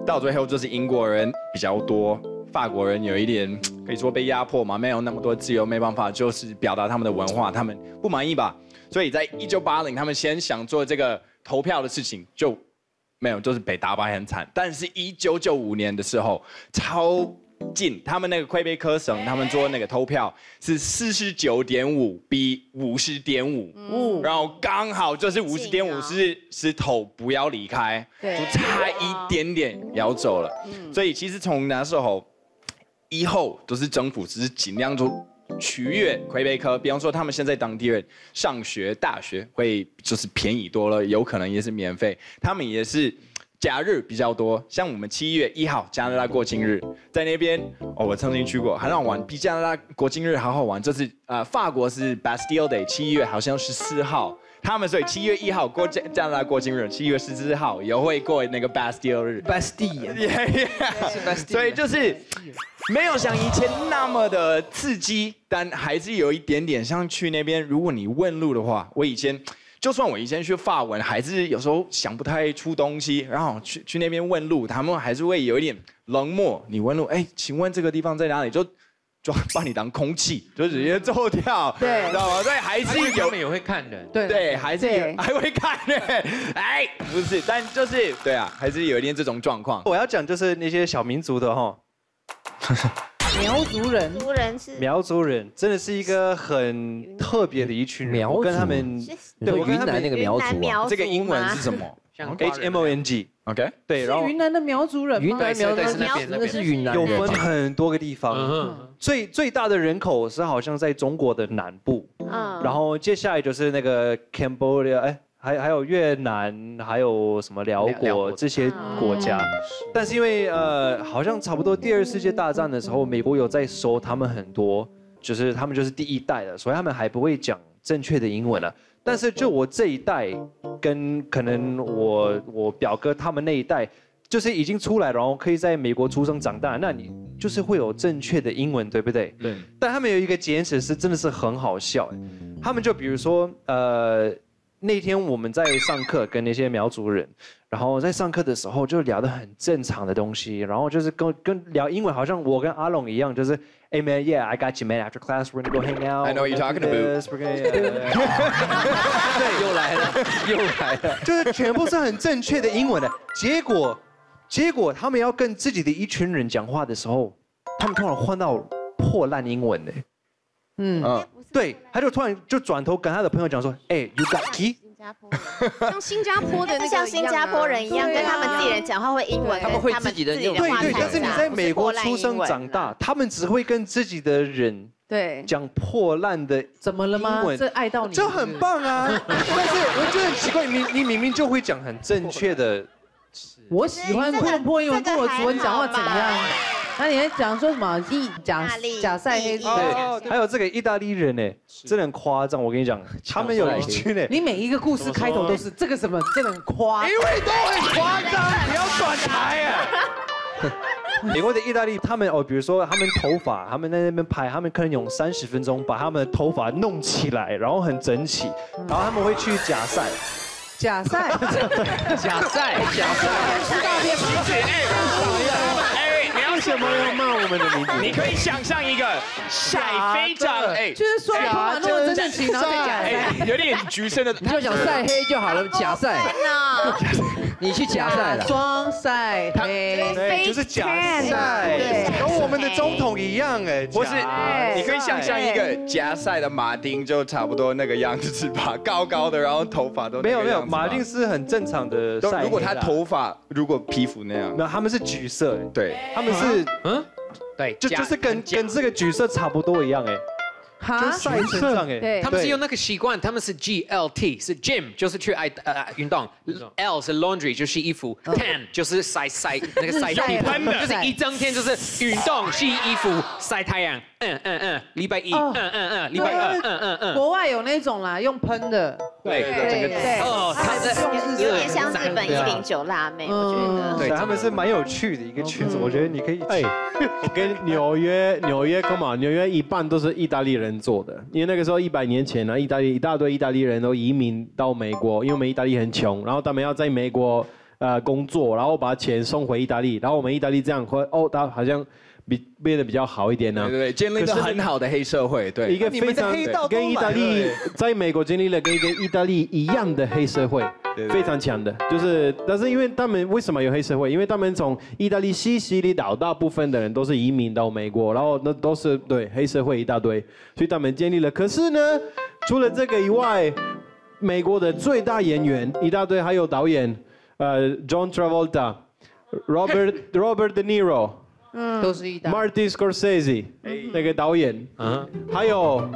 到最后就是英国人比较多。 法国人有一点可以说被压迫嘛，没有那么多自由，没办法，就是表达他们的文化，他们不满意吧。所以在一九八零，他们先想做这个投票的事情，就没有，就是被打败很惨。但是，一九九五年的时候，超近，他们那个魁北克省，他们做那个投票是四十九点五比五十点五，然后刚好就是五十点五是是投不要离开，就差一点点要走了。所以，其实从那时候。 以后都是政府只是尽量就取悦魁北克，比方说他们现在当地人上学、大学会就是便宜多了，有可能也是免费。他们也是假日比较多，像我们七月一号加拿大国庆日，在那边哦，我曾经去过，很好玩，比加拿大国庆日还好玩。这是呃，法国是 Bastille Day， 七月好像十四号。 他们所以七月一号过加加拿大国庆日，七月十四号也会过那个 Bastille 日 ，Bastille， 所以就是没有像以前那么的刺激，但还是有一点点像去那边。如果你问路的话，我以前就算我以前学法文，还是有时候想不太出东西，然后去去那边问路，他们还是会有一点冷漠。你问路，哎，请问这个地方在哪里？就 就把你当空气，就直接走掉，对，知道吗？所以还是有，他们也会看人，对对，还是还会看人，哎，不是，但就是对啊，还是有一点这种状况。我要讲就是那些小民族的哈，苗族人，苗族人是苗族人，真的是一个很特别的一群人。我跟他们，对，我跟他们那个苗族，这个英文是什么？ H M O N G，OK， 对，然后云南的苗族人，云南苗族人那是云南，有分很多个地方，最最大的人口是好像在中国的南部，然后接下来就是那个 Cambodia， 哎，还还有越南，还有什么辽国这些国家，但是因为呃，好像差不多第二次世界大战的时候，美国有在收他们很多，就是他们就是第一代的，所以他们还不会讲。正确的英文了。但是就我这一代，跟可能我我表哥他们那一代，就是已经出来，然后可以在美国出生长大，那你就是会有正确的英文，对不对？对。但他们有一个简史是真的是很好笑，他们就比如说呃。 那天我们在上课，跟那些苗族人，然后在上课的时候就聊得很正常的东西，然后就是跟跟聊英文，好像我跟阿龙一样，就是 ，Hey man, yeah, I got you, man. After class, we're gonna go hang out. I know what you're talking about. Yeah, 又来了，又来了，就是全部是很正确的英文的。结果，结果他们要跟自己的一群人讲话的时候，他们突然换到破烂英文呢。 嗯，啊、对，他就突然就转头跟他的朋友讲说，哎、欸、，you got key？ 新加坡人，像新加坡的那像新加坡人一样，跟他们自己人讲话会英文，他们会自己的那种话。对对，但是你在美国出生长大，他们只会跟自己的人对讲破烂的英文，怎么了吗？这爱到你，这很棒啊！但是我觉得很奇怪，你你明明就会讲很正确的，我喜欢用破英文跟我主人讲话怎样？ 那你还讲说什么意假假赛黑子？对，还有这个意大利人呢，真的很夸张。我跟你讲，他们有一句呢，你每一个故事开头都是这个什么，真的很夸，因为都很夸张，你要转台啊。美国的意大利，他们哦，比如说他们头发，他们在那边拍，他们可能用三十分钟把他们的头发弄起来，然后很整齐，然后他们会去假赛。 假赛，假赛，假赛，吃大便吗？哎，你要什么要骂我们的名字？你可以想象一个甩飞掌，哎，就是说假的正经，然后假赛，有点局限的，你就想晒黑就好了，假赛。你去假赛了，装晒黑，就是假赛，跟我们的总统一样哎，不是？你可以想象一个假赛的马丁就差不多那个样子吧，高高的，然后头发都没有没有，马丁是很正常的晒黑。如果他头发，如果皮肤那样，那他们是橘色，对，他们是嗯，对，就就是跟跟这个橘色差不多一样哎。 就晒身上哎，他们是用那个习惯，他们是 G L T 是 gym， 就是去爱呃运动 ，L 是 laundry 就是衣服 ，tan 就是晒晒那个晒皮肤，就是一整天就是运动、洗衣服、晒太阳，嗯嗯嗯，礼拜一，嗯嗯嗯，礼拜二，嗯嗯嗯。国外有那种啦，用喷的，对对对，哦，他们有点像日本一零九辣妹，我觉得，对，他们是蛮有趣的一个圈子，我觉得你可以，哎，跟纽约纽约干嘛？纽约一半都是意大利人。 做的，因为那个时候一百年前呢、啊，意大利一大堆意大利人都移民到美国，因为我们意大利很穷，然后他们要在美国呃工作，然后把钱送回意大利，然后我们意大利这样会哦，他好像比变得比较好一点呢、啊，对对对，建立一个很好的黑社会，对，一个非常跟意大利在美国经历了跟一个意大利一样的黑社会。 非常强的，就是，但是因为他们为什么有黑社会？因为他们从意大利西西里岛大部分的人都是移民到美国，然后那都是对黑社会一大堆，所以他们建立了。可是呢，除了这个以外，美国的最大演员一大堆，还有导演，呃 ，John Travolta、Robert Robert De Niro， 嗯，都是意大利 ，Martin Scorsese 那个导演，啊，还有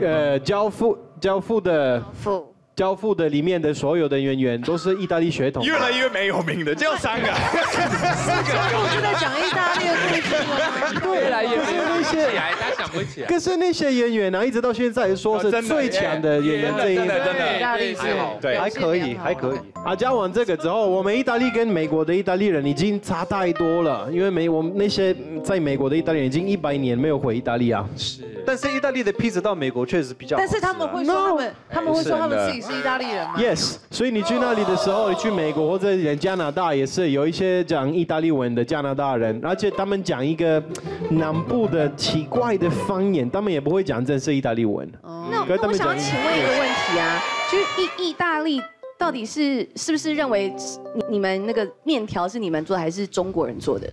呃教父教父的父。 教父的里面的所有的演员都是意大利血统，越来越没有名的，只有三个。三个，我就在讲意大利的故事。越来越没有名的，他想不起来。可是那些演员呢，一直到现在说是最强的演员之一，真的，意大利是，对，还可以，还可以。啊，讲完这个之后，我们意大利跟美国的意大利人已经差太多了，因为美我们那些在美国的意大利人已经一百年没有回意大利啊。是。但是意大利的披萨到美国确实比较。但是他们会说他们，他们会说他们自己。 是意大利人吗 ？Yes， 所以你去那里的时候，你去美国或者加拿大也是有一些讲意大利文的加拿大人，而且他们讲一个南部的奇怪的方言，他们也不会讲正式意大利文。哦，那我想要请问一个问题啊，就是意意大利到底是是不是认为你们那个面条是你们做的还是中国人做的？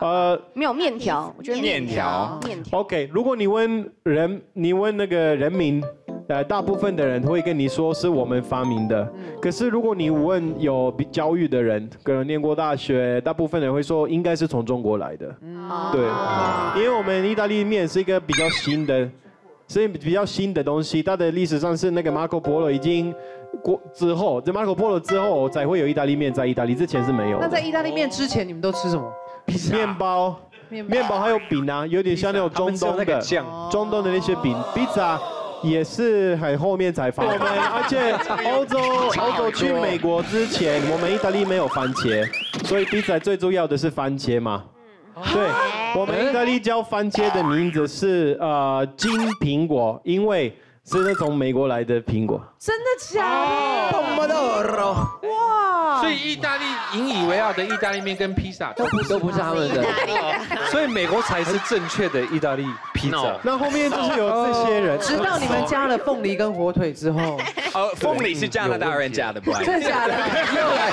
呃，没有面条，我觉得面条面条。OK， 如果你问人，你问那个人民。 呃，大部分的人会跟你说是我们发明的。可是如果你问有教育的人，可能念过大学，大部分人会说应该是从中国来的。对，因为我们意大利面是一个比较新的，是比较新的东西。它的历史上是那个马可·波罗已经过之后，在马可·波罗之后才会有意大利面，在意大利之前是没有。那在意大利面之前，你们都吃什么？面包。 面包还有饼啊，有点像那种中东的，中东的那些饼，披萨。也是很后面才发现。我们而且欧洲欧洲去美国之前，我们意大利没有番茄，所以披萨最重要的是番茄嘛。对，我们意大利叫番茄的名字是呃金苹果，因为。 真的从美国来的苹果，真的假的？哇！所以意大利引以为傲的意大利面跟披萨都不都不是他们的，所以美国才是正确的意大利披萨。那后面就是有这些人，直到你们加了凤梨跟火腿之后，哦，凤梨是加拿大人加的，不，真的假的？又来，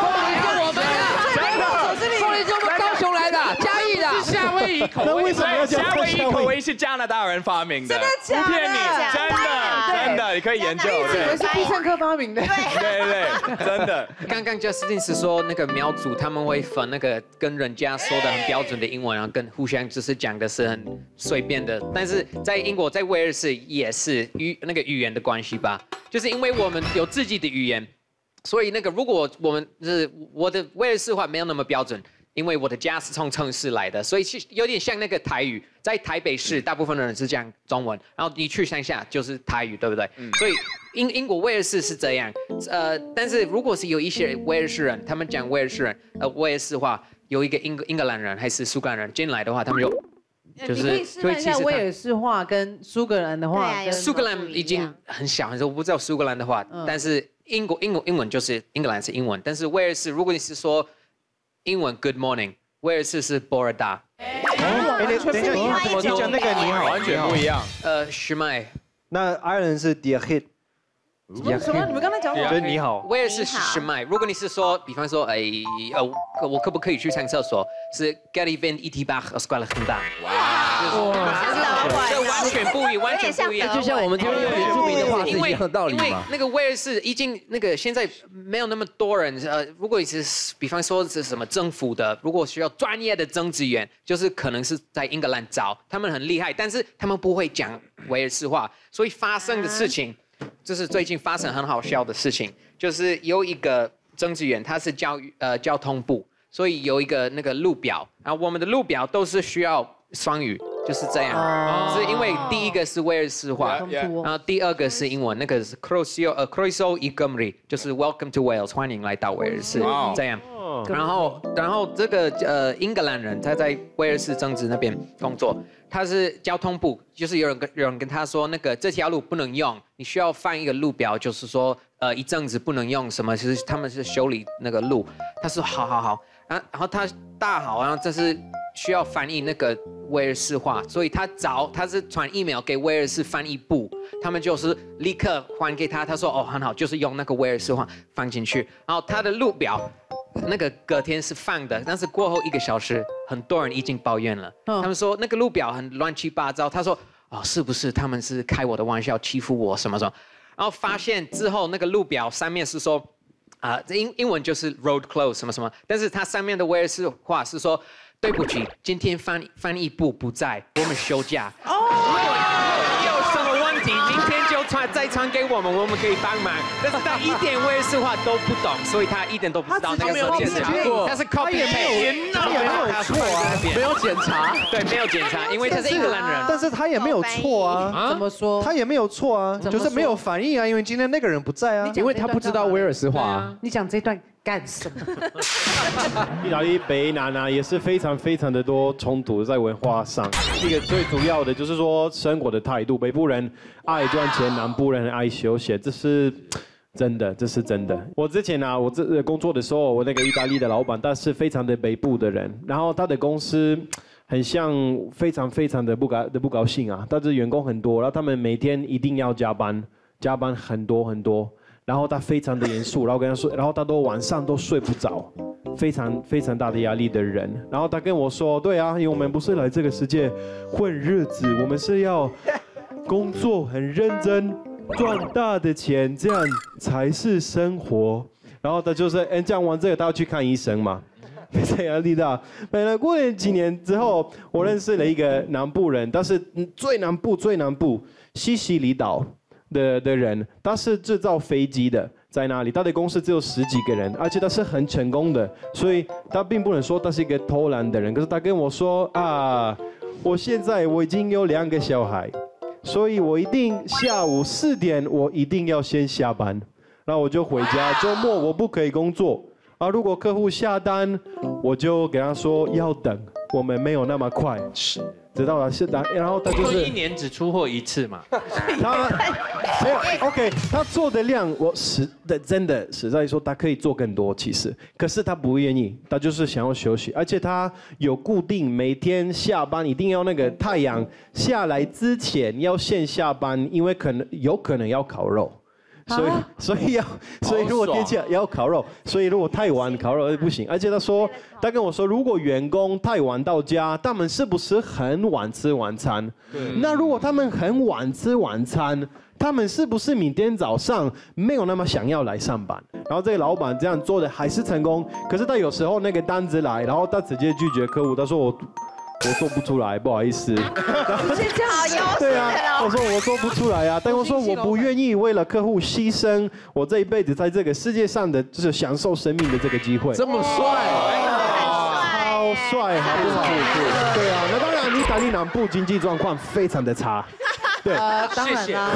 凤梨是我们的，真的，凤梨是我们高雄来的，嘉义的，夏威夷口味，夏威夷口味是加拿大人发明的，真的假的？不骗你。 真的，真的，你可以研究。对，是必胜客发明的。对对对，真的。刚刚 Justin 是说那个苗族他们会分那个跟人家说的很标准的英文，然后跟互相就是讲的是很随便的。但是在英国，在威尔士也是语那个语言的关系吧，就是因为我们有自己的语言，所以那个如果我们就是我的威尔士话没有那么标准。 因为我的家是从城市来的，所以是有点像那个台语，在台北市大部分的人是讲中文，然后你去乡下就是台语，对不对？嗯、所以英英国威尔士是这样，呃，但是如果是有一些威尔士人，他们讲威尔士人，呃，威尔士话，有一个英英格兰人还是苏格兰人进来的话，他们就就是你可以示范一下威尔士话跟苏格兰的话，啊、苏格兰已经很小，很小，我不知道苏格兰的话，嗯、但是英国英国英文就是英格兰是英文，但是威尔士如果你是说。 英文 Good morning， 威尔士是 Borada。哎，等一下，你讲那个你好，完全不一样。呃 ，Shmai。那爱尔兰是 Diarhit。什么？你们刚才讲什么？就是你好。威尔士是 Shmai。如果你是说，比方说，哎，呃，我可不可以去上厕所？是 Gary Van Itibach Osqualanda。哇！这完全不一样，完全不一样。就像我们听英语著名的话是一样的道理嘛。因为那个威尔士已经那个现在没有那么多人呃，如果你是比方说是什么政府的，如果需要专业的政治员，就是可能是在英格兰找，他们很厉害，但是他们不会讲威尔士话，所以发生的事情，就是最近发生很好笑的事情，就是有一个政治员他是教育呃交通部，所以有一个那个路表，然后我们的路表都是需要双语。 就是这样， oh. 是因为第一个是威尔士话， yeah, yeah. 然后第二个是英文，那个是 Croyo 呃 Royoeguomry 就是 Welcome to Wales， 欢迎来到威尔士， wow. 这样。然后，然后这个呃英格兰人他在威尔士政治那边工作，他是交通部，就是有人跟有人跟他说，那个这条路不能用，你需要放一个路标，就是说呃一阵子不能用什么，就是他们是修理那个路，他说好好好，然后然后他大好，然后这是。 需要翻译那个威尔士话，所以他找他是传 email 给威尔士翻译部，他们就是立刻还给他。他说哦很好，就是用那个威尔士话放进去。然后他的路表那个隔天是放的，但是过后一个小时，很多人已经抱怨了。他们说那个路表很乱七八糟。他说哦是不是他们是开我的玩笑欺负我什么什么？然后发现之后那个路表上面是说啊、呃、英英文就是 road close 什么什么，但是它上面的威尔士话是说。 对不起，今天翻翻译部不在，我们休假。哦，有什么问题，今天就传再传给我们，我们可以帮忙。但是他一点威尔士话都不懂，所以他一点都不知道那个有检查过，他是 copy paste， 他也没有错啊，没有检查，对，没有检查，因为他是英格兰人。但是他也没有错啊，怎么说？他也没有错啊，就是没有反应啊，因为今天那个人不在啊，因为他不知道威尔士话啊。你讲这段。 干什么？意大利北南啊，也是非常非常的多冲突在文化上。一个最主要的就是说生活的态度，北部人爱赚钱，南部人爱休闲，这是真的，这是真的。我之前啊，我这工作的时候，我那个意大利的老板，他是非常的北部的人，然后他的公司很像非常非常的不高的不高兴啊，他的员工很多，然后他们每天一定要加班，加班很多很多。 然后他非常的严肃，然后跟他说，然后他都晚上都睡不着，非常非常大的压力的人。然后他跟我说，对啊，因为我们不是来这个世界混日子，我们是要工作很认真，赚大的钱，这样才是生活。然后他就是，哎，讲完这个他要去看医生嘛，非常压力大。本来过了几年之后，我认识了一个南部人，但是最南部最南部西西里岛。 的的人，他是制造飞机的，在那里，他的公司只有十几个人，而且他是很成功的，所以他并不能说他是一个偷懒的人。可是他跟我说啊，我现在我已经有两个小孩，所以我一定下午四点我一定要先下班，然后我就回家。周末我不可以工作啊。如果客户下单，我就给他说要等，我们没有那么快。是。 知道了，是的。然后他就是一年只出货一次嘛。他没有 ，OK， 他做的量，我实的真的实在说，他可以做更多，其实，可是他不愿意，他就是想要休息，而且他有固定每天下班一定要那个太阳下来之前要先下班，因为可能有可能要烤肉。 所以，所以要，所以如果天气要烤肉，所以如果太晚烤肉不行。而且他说，他跟我说，如果员工太晚到家，他们是不是很晚吃晚餐？那如果他们很晚吃晚餐，他们是不是明天早上没有那么想要来上班？然后这个老板这样做的还是成功，可是他有时候那个单子来，然后他直接拒绝客户，他说我。 我做不出来，不好意思。是这样，对啊，我说我做不出来啊，但我说我不愿意为了客户牺牲我这一辈子在这个世界上的就是享受生命的这个机会。这么帅，好帅，好不好？对啊，那当然，意大利南部经济状况非常的差。 对，呃，当然啦，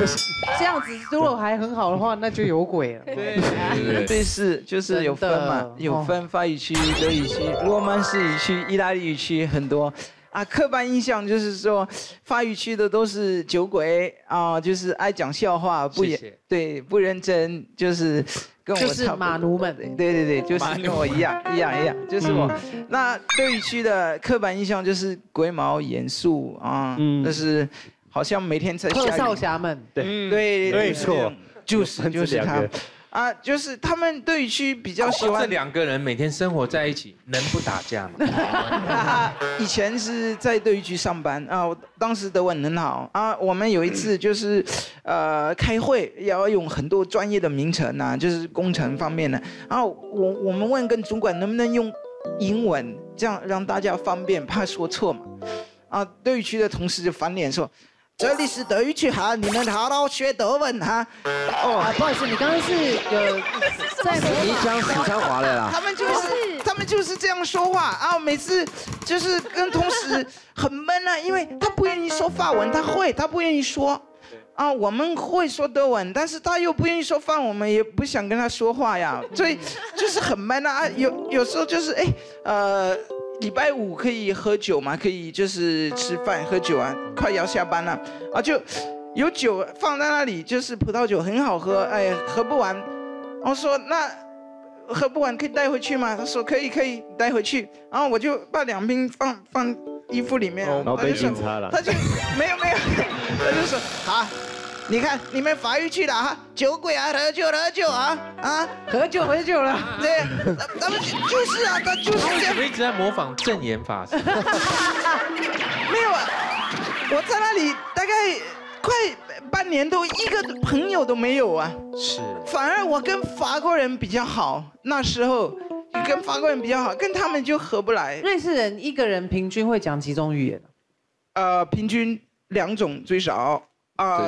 这样子如果还很好的话，那就有鬼了。对，这是就是有分嘛，有分法语区、德语区、罗曼史语区、意大利语区很多。啊，刻板印象就是说，法语区的都是酒鬼啊，就是爱讲笑话，不也对，不认真，就是跟我就是马奴们，对对对，就是跟我一样一样一样，就是我。那德语区的刻板印象就是鬼毛严肃啊，但是。 好像每天在下雨。特效侠们，对对对，错，就是就是他，啊，就是他们德语区比较喜欢。这两个人每天生活在一起，能不打架吗？以前是在德语区上班啊，我当时德文很好啊。我们有一次就是，呃，开会要用很多专业的名称啊，就是工程方面的。然后我我们问跟主管能不能用英文，这样让大家方便，怕说错嘛。啊，德语区的同事就翻脸说。 这里是德语区哈，你们好好学德文哈。哦，不好意思，你刚刚是有在你讲四川话了啦。他们就是他们就是这样说话啊，每次就是跟同事很闷啊，因为他不愿意说法文，他会，他不愿意说。啊，我们会说德文，但是他又不愿意说法文，我们也不想跟他说话呀，所以就是很闷啊。有有时候就是哎，呃。 礼拜五可以喝酒嘛？可以就是吃饭喝酒啊，快要下班了啊，就有酒放在那里，就是葡萄酒很好喝，哎，喝不完。我说那喝不完可以带回去吗？他说可以可以带回去。然后我就把两瓶放放衣服里面，然后被警察了。他就没有没有，他就说好。 你看，你们法语去了哈，酒鬼啊，喝酒喝酒啊啊，喝酒喝酒了，对，他们就是啊，他就是这样。我一直在模仿正言法师。没有啊，我在那里大概快半年都一个朋友都没有啊。是。反而我跟法国人比较好，那时候跟法国人比较好，跟他们就合不来。瑞士人一个人平均会讲几种语言？呃，平均两种最少。 啊，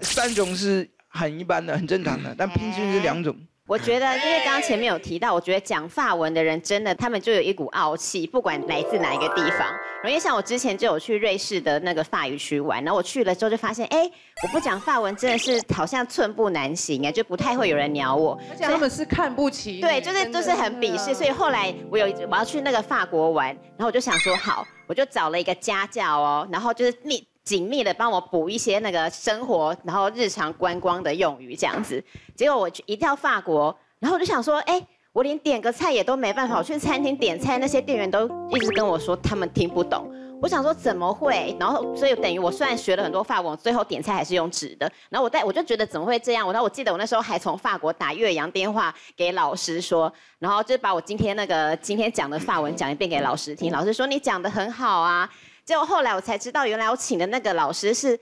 三种是很一般的，很正常的，但平均是两种。我觉得，因为刚刚前面有提到，我觉得讲法文的人真的，他们就有一股傲气，不管来自哪一个地方。然后，因为像我之前就有去瑞士的那个法语区玩，然后我去了之后就发现，哎，我不讲法文真的是好像寸步难行哎，就不太会有人鸟我。而且他们是看不起。对，就是就是很鄙视。所以后来我有我要去那个法国玩，然后我就想说好，我就找了一个家教哦，然后就是你。 紧密的帮我补一些那个生活，然后日常观光的用语这样子。结果我一到法国，然后我就想说，哎，我连点个菜也都没办法。我去餐厅点菜，那些店员都一直跟我说他们听不懂。我想说怎么会？然后所以等于我虽然学了很多法文，最后点菜还是用纸的。然后我在我就觉得怎么会这样？然后我记得我那时候还从法国打越洋电话给老师说，然后就把我今天那个今天讲的法文讲一遍给老师听。老师说你讲得很好啊。 结果后来我才知道，原来我请的那个老师是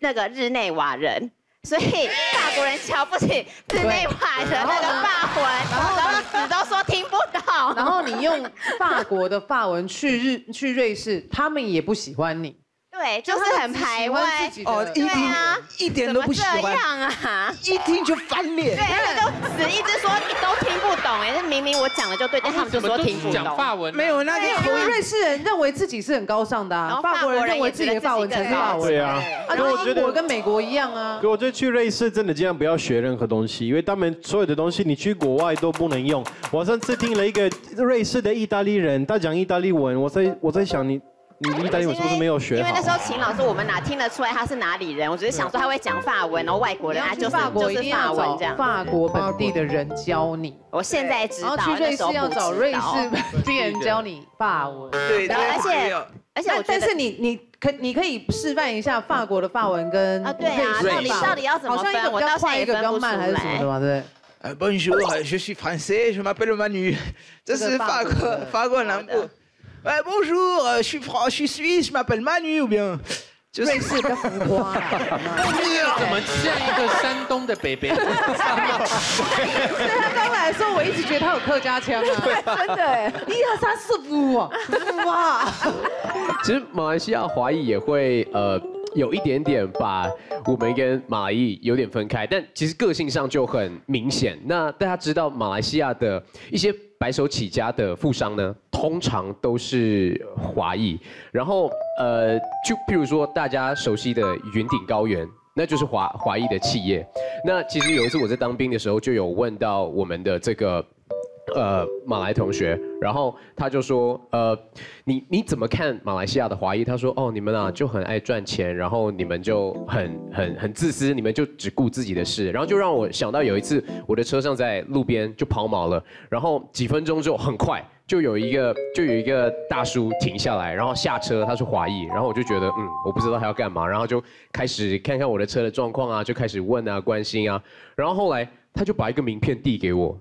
那个日内瓦人，所以法国人瞧不起日内瓦人那个法文，然后死都说听不懂。然后你用法国的法文去日去瑞士，他们也不喜欢你。对，就是很排外。哦，一点一点都不喜欢。怎么这样啊？一听就翻脸。对，他们都只一直说都听不懂，哎，明明我讲的就对，但他们就说听不懂。讲法文没有，那因为瑞士人认为自己是很高尚的啊，法国人认为自己的法文才是法文。对啊，啊，英国跟美国一样啊。可我觉得去瑞士真的尽量不要学任何东西，因为他们所有的东西你去国外都不能用。我上次听了一个瑞士的意大利人，他讲意大利文，我在我在想你。 你意大利文是不是没有学好？因为那时候秦老师，我们哪听得出来他是哪里人？我只是想说他会讲法文，然后外国人他就是就是法文这样。法国本地的人教你。我现在知道，然后去瑞士要找瑞士本地人教你法文。对，然后而且而且，但是你你可你可以示范一下法国的法文跟啊对啊，到底到底要怎么分？我到现在也分不出来。 Bonjour, je suis français, je m'appelle Manu。这是法国法国南部。 哎 ，Bonjour， je suis France， je suis Suisse， je m'appelle Manu， ou bien， 就是瑞士的浮夸。怎么像一个山东的北北？对他刚来的时候，我一直觉得他有客家腔啊，真的。一二三四五，哇！其实马来西亚华裔也会呃有一点点把我们跟马来裔有点分开，但其实个性上就很明显。那大家知道马来西亚的一些。 白手起家的富商呢，通常都是华裔。然后，呃，就譬如说大家熟悉的云顶高原，那就是华华裔的企业。那其实有一次我在当兵的时候，就有问到我们的这个呃马来同学，然后他就说，呃，你你怎么看马来西亚的华裔？他说，哦，你们啊就很爱赚钱，然后你们就很很很自私，你们就只顾自己的事。然后就让我想到有一次我的车上在路边就抛锚了，然后几分钟之后很快就有一个就有一个大叔停下来，然后下车，他是华裔，然后我就觉得嗯我不知道他要干嘛，然后就开始看看我的车的状况啊，就开始问啊关心啊，然后后来他就把一个名片递给我。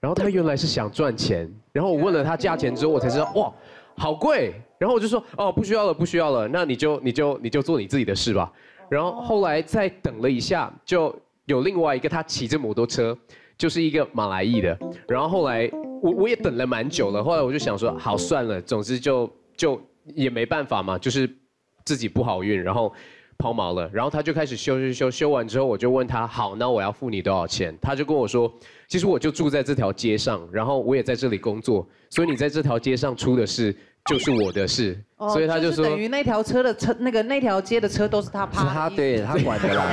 然后他原来是想赚钱，然后我问了他价钱之后，我才知道哇，好贵。然后我就说哦，不需要了，不需要了，那你就你就你就做你自己的事吧。然后后来再等了一下，就有另外一个他骑着摩托车，就是一个马来裔的。然后后来我我也等了蛮久了，后来我就想说好算了，总之就就也没办法嘛，就是自己不好运，然后抛锚了。然后他就开始修修修，修完之后我就问他好，那我要付你多少钱？他就跟我说。 其实我就住在这条街上，然后我也在这里工作，所以你在这条街上出的事就是我的事，哦、所以他就说等于那条车的车，那个那条街的车都是他趴，他对他管的啦，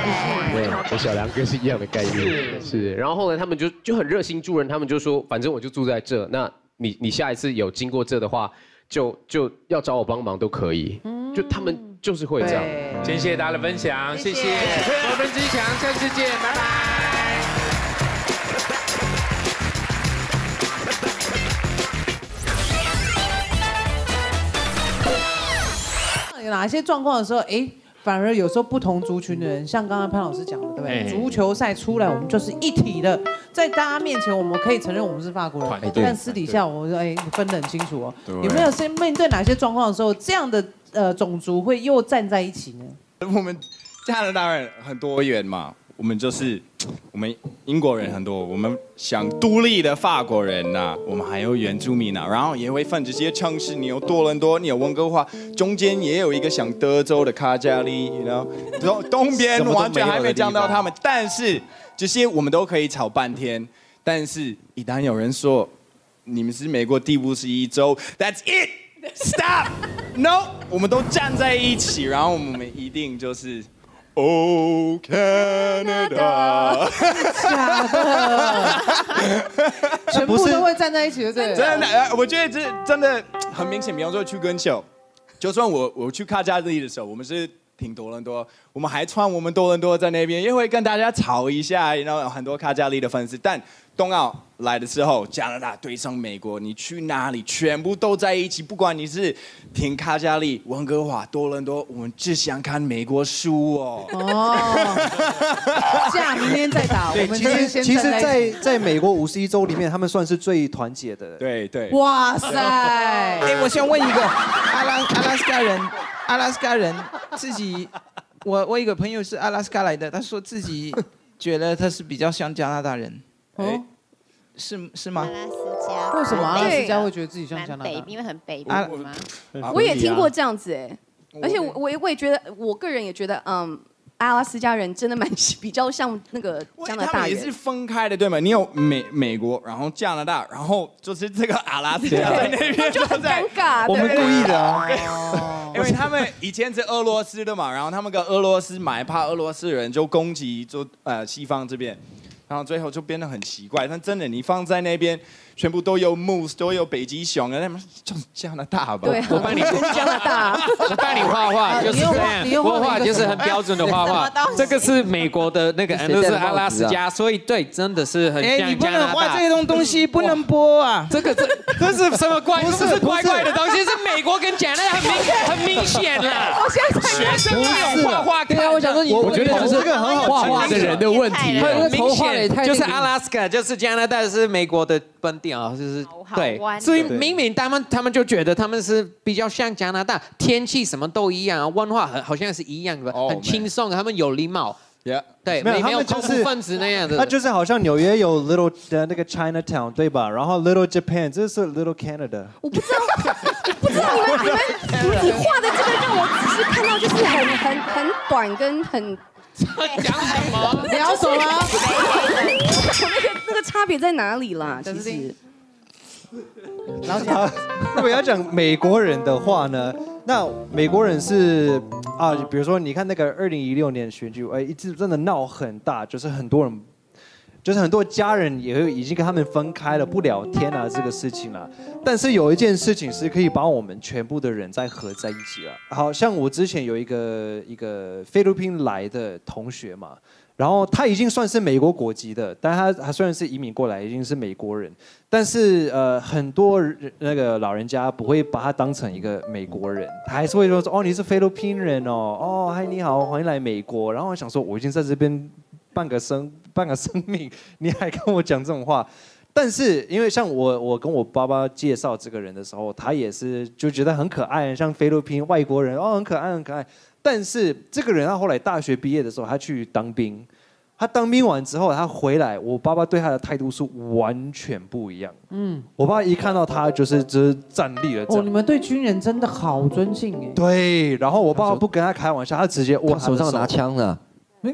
对，跟小梁哥是一样的概念， 是, 是。然后后来他们就就很热心助人，他们就说反正我就住在这，那你你下一次有经过这的话，就就要找我帮忙都可以，嗯、就他们就是会这样。先谢谢大家的分享，谢谢，我们之强，下次见，拜拜。 有哪些状况的时候，哎，反而有时候不同族群的人，像刚刚潘老师讲的，对不对？足球赛出来，我们就是一体的，在大家面前，我们可以承认我们是法国人，但私底下，我说，哎，你分得很清楚哦。有没有先面对哪些状况的时候，这样的呃种族会又站在一起呢？我们加拿大人很多元嘛，我们就是我们英国人很多，我们想独立的法国人呐、啊，我们还有原住民呐、啊，然后也会分这些城市，你有多伦多，你有温哥华，中间也有一个像德州的卡加利，然后东东边完全还没讲到他们，但是这些我们都可以吵半天。但是一旦有人说你们是美国第五十一州 ，That's it, stop, no， 我们都站在一起，然后我们一定就是。 Oh Canada， 假的，全部都会站在一起，对不对？真的，我觉得这真的很明显。比方说去跟秀，就算我我去卡加利的时候，我们是挺多伦多，我们还穿我们多伦多在那边，也会跟大家吵一下，然后很多卡加利的粉丝。但冬奥来的时候，加拿大对上美国，你去哪里全部都在一起，不管你是。 挺卡加利、温哥华、多伦多，我们只想看美国输哦。哦，这样明天再打。对，其实其实在在美国五十一州里面，他们算是最团结的。对对。哇塞！哎，我想问一个，阿拉阿拉斯加人，阿拉斯加人自己，我我一个朋友是阿拉斯加来的，他说自己觉得他是比较像加拿大人。哦。 是是吗？阿拉斯加为什么阿拉斯加会觉得自己像加拿大？因为很北边嘛。我也听过这样子哎，而且我我也我也觉得，我个人也觉得，嗯，阿拉斯加人真的蛮比较像那个加拿大人。他们也是分开的，对吗？你有美美国，然后加拿大，然后就是这个阿拉斯加在那边就很尴尬。我们故意的啊，因为他们以前是俄罗斯的嘛，然后他们跟俄罗斯买，怕俄罗斯人就攻击就呃西方这边。 然后最后就变得很奇怪，但真的你放在那边，全部都有 moose， 都有北极熊，那么就是加拿大吧？对，我帮你加拿大，我帮你画画，就是我画就是很标准的画画。这个是美国的那个，都是阿拉斯加，所以对，真的是很像加拿大。你不能画这种东西，不能播啊！这个这这是什么怪？这是怪怪的东西，是美国跟加拿大很明很明显啦。我现在学生没有画画，对啊，我想说，我觉得这个很好画画的人的问题，很明显。 就是 Alaska， 就是加拿大，是美国的本地啊，就是对，所以明明他们他们就觉得他们是比较像加拿大，天气什么都一样啊，文化很好像是一样的，很轻松，他们有礼貌。 Yeah， 对，没有他们就是分子那样的，他就是好像纽约有 Little 的那个 Chinatown 对吧？然后 Little Japan， 这是 Little Canada。我不知道，我不知道你们你们你画的这个让我只是看到就是很很很短跟很。 讲什么？聊什么？那个那个差别在哪里啦？其实，然后如果要讲美国人的话呢，那美国人是啊，比如说你看那个二零一六年选举，哎，一直真的闹很大，就是很多人，就是很多家人也会已经跟他们分开了，不聊天啊这个事情了。但是有一件事情是可以把我们全部的人再合在一起了。好像我之前有一个一个菲律宾来的同学嘛，然后他已经算是美国国籍的，但他他虽然是移民过来，已经是美国人，但是呃很多那个老人家不会把他当成一个美国人，他还是会说哦你是菲律宾人哦，哦嗨你好欢迎来美国，然后我想说我已经在这边半个生半个生命，你还跟我讲这种话。 但是，因为像我，我跟我爸爸介绍这个人的时候，他也是就觉得很可爱，像菲律宾外国人哦，很可爱，很可爱。但是这个人他后来大学毕业的时候，他去当兵，他当兵完之后他回来，我爸爸对他的态度是完全不一样。嗯，我爸一看到他就是就是站立了。哦，你们对军人真的好尊敬哎。对，然后我爸爸不跟他开玩笑，他直接握手上拿枪了。 没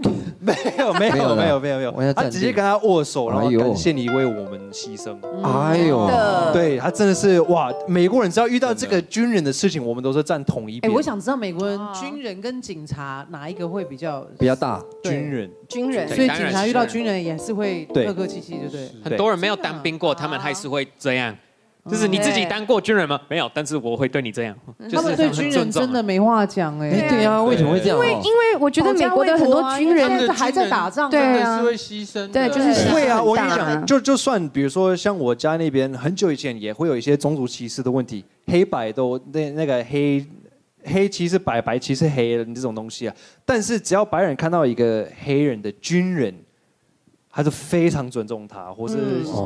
有没有没有没有没有，他直接跟他握手，然后感谢你为我们牺牲。哎呦，对他真的是哇！美国人只要遇到这个军人的事情，我们都是站同一边。哎，我想知道美国人军人跟警察哪一个会比较比较大？军人，军人，所以警察遇到军人也是会客客气气，对不对？很多人没有当兵过，他们还是会这样。 就是你自己当过军人吗？没有，但是我会对你这样。他们对军人真的没话讲哎。对啊，为什么会这样？因为因为我觉得美国的很多军人还在打仗，真的是会牺牲。对，就是会啊。我跟你讲，就就算比如说像我家那边，很久以前也会有一些种族歧视的问题，黑白都那那个黑黑歧视白，白歧视黑人这种东西啊。但是只要白人看到一个黑人的军人。 还是非常尊重他，或是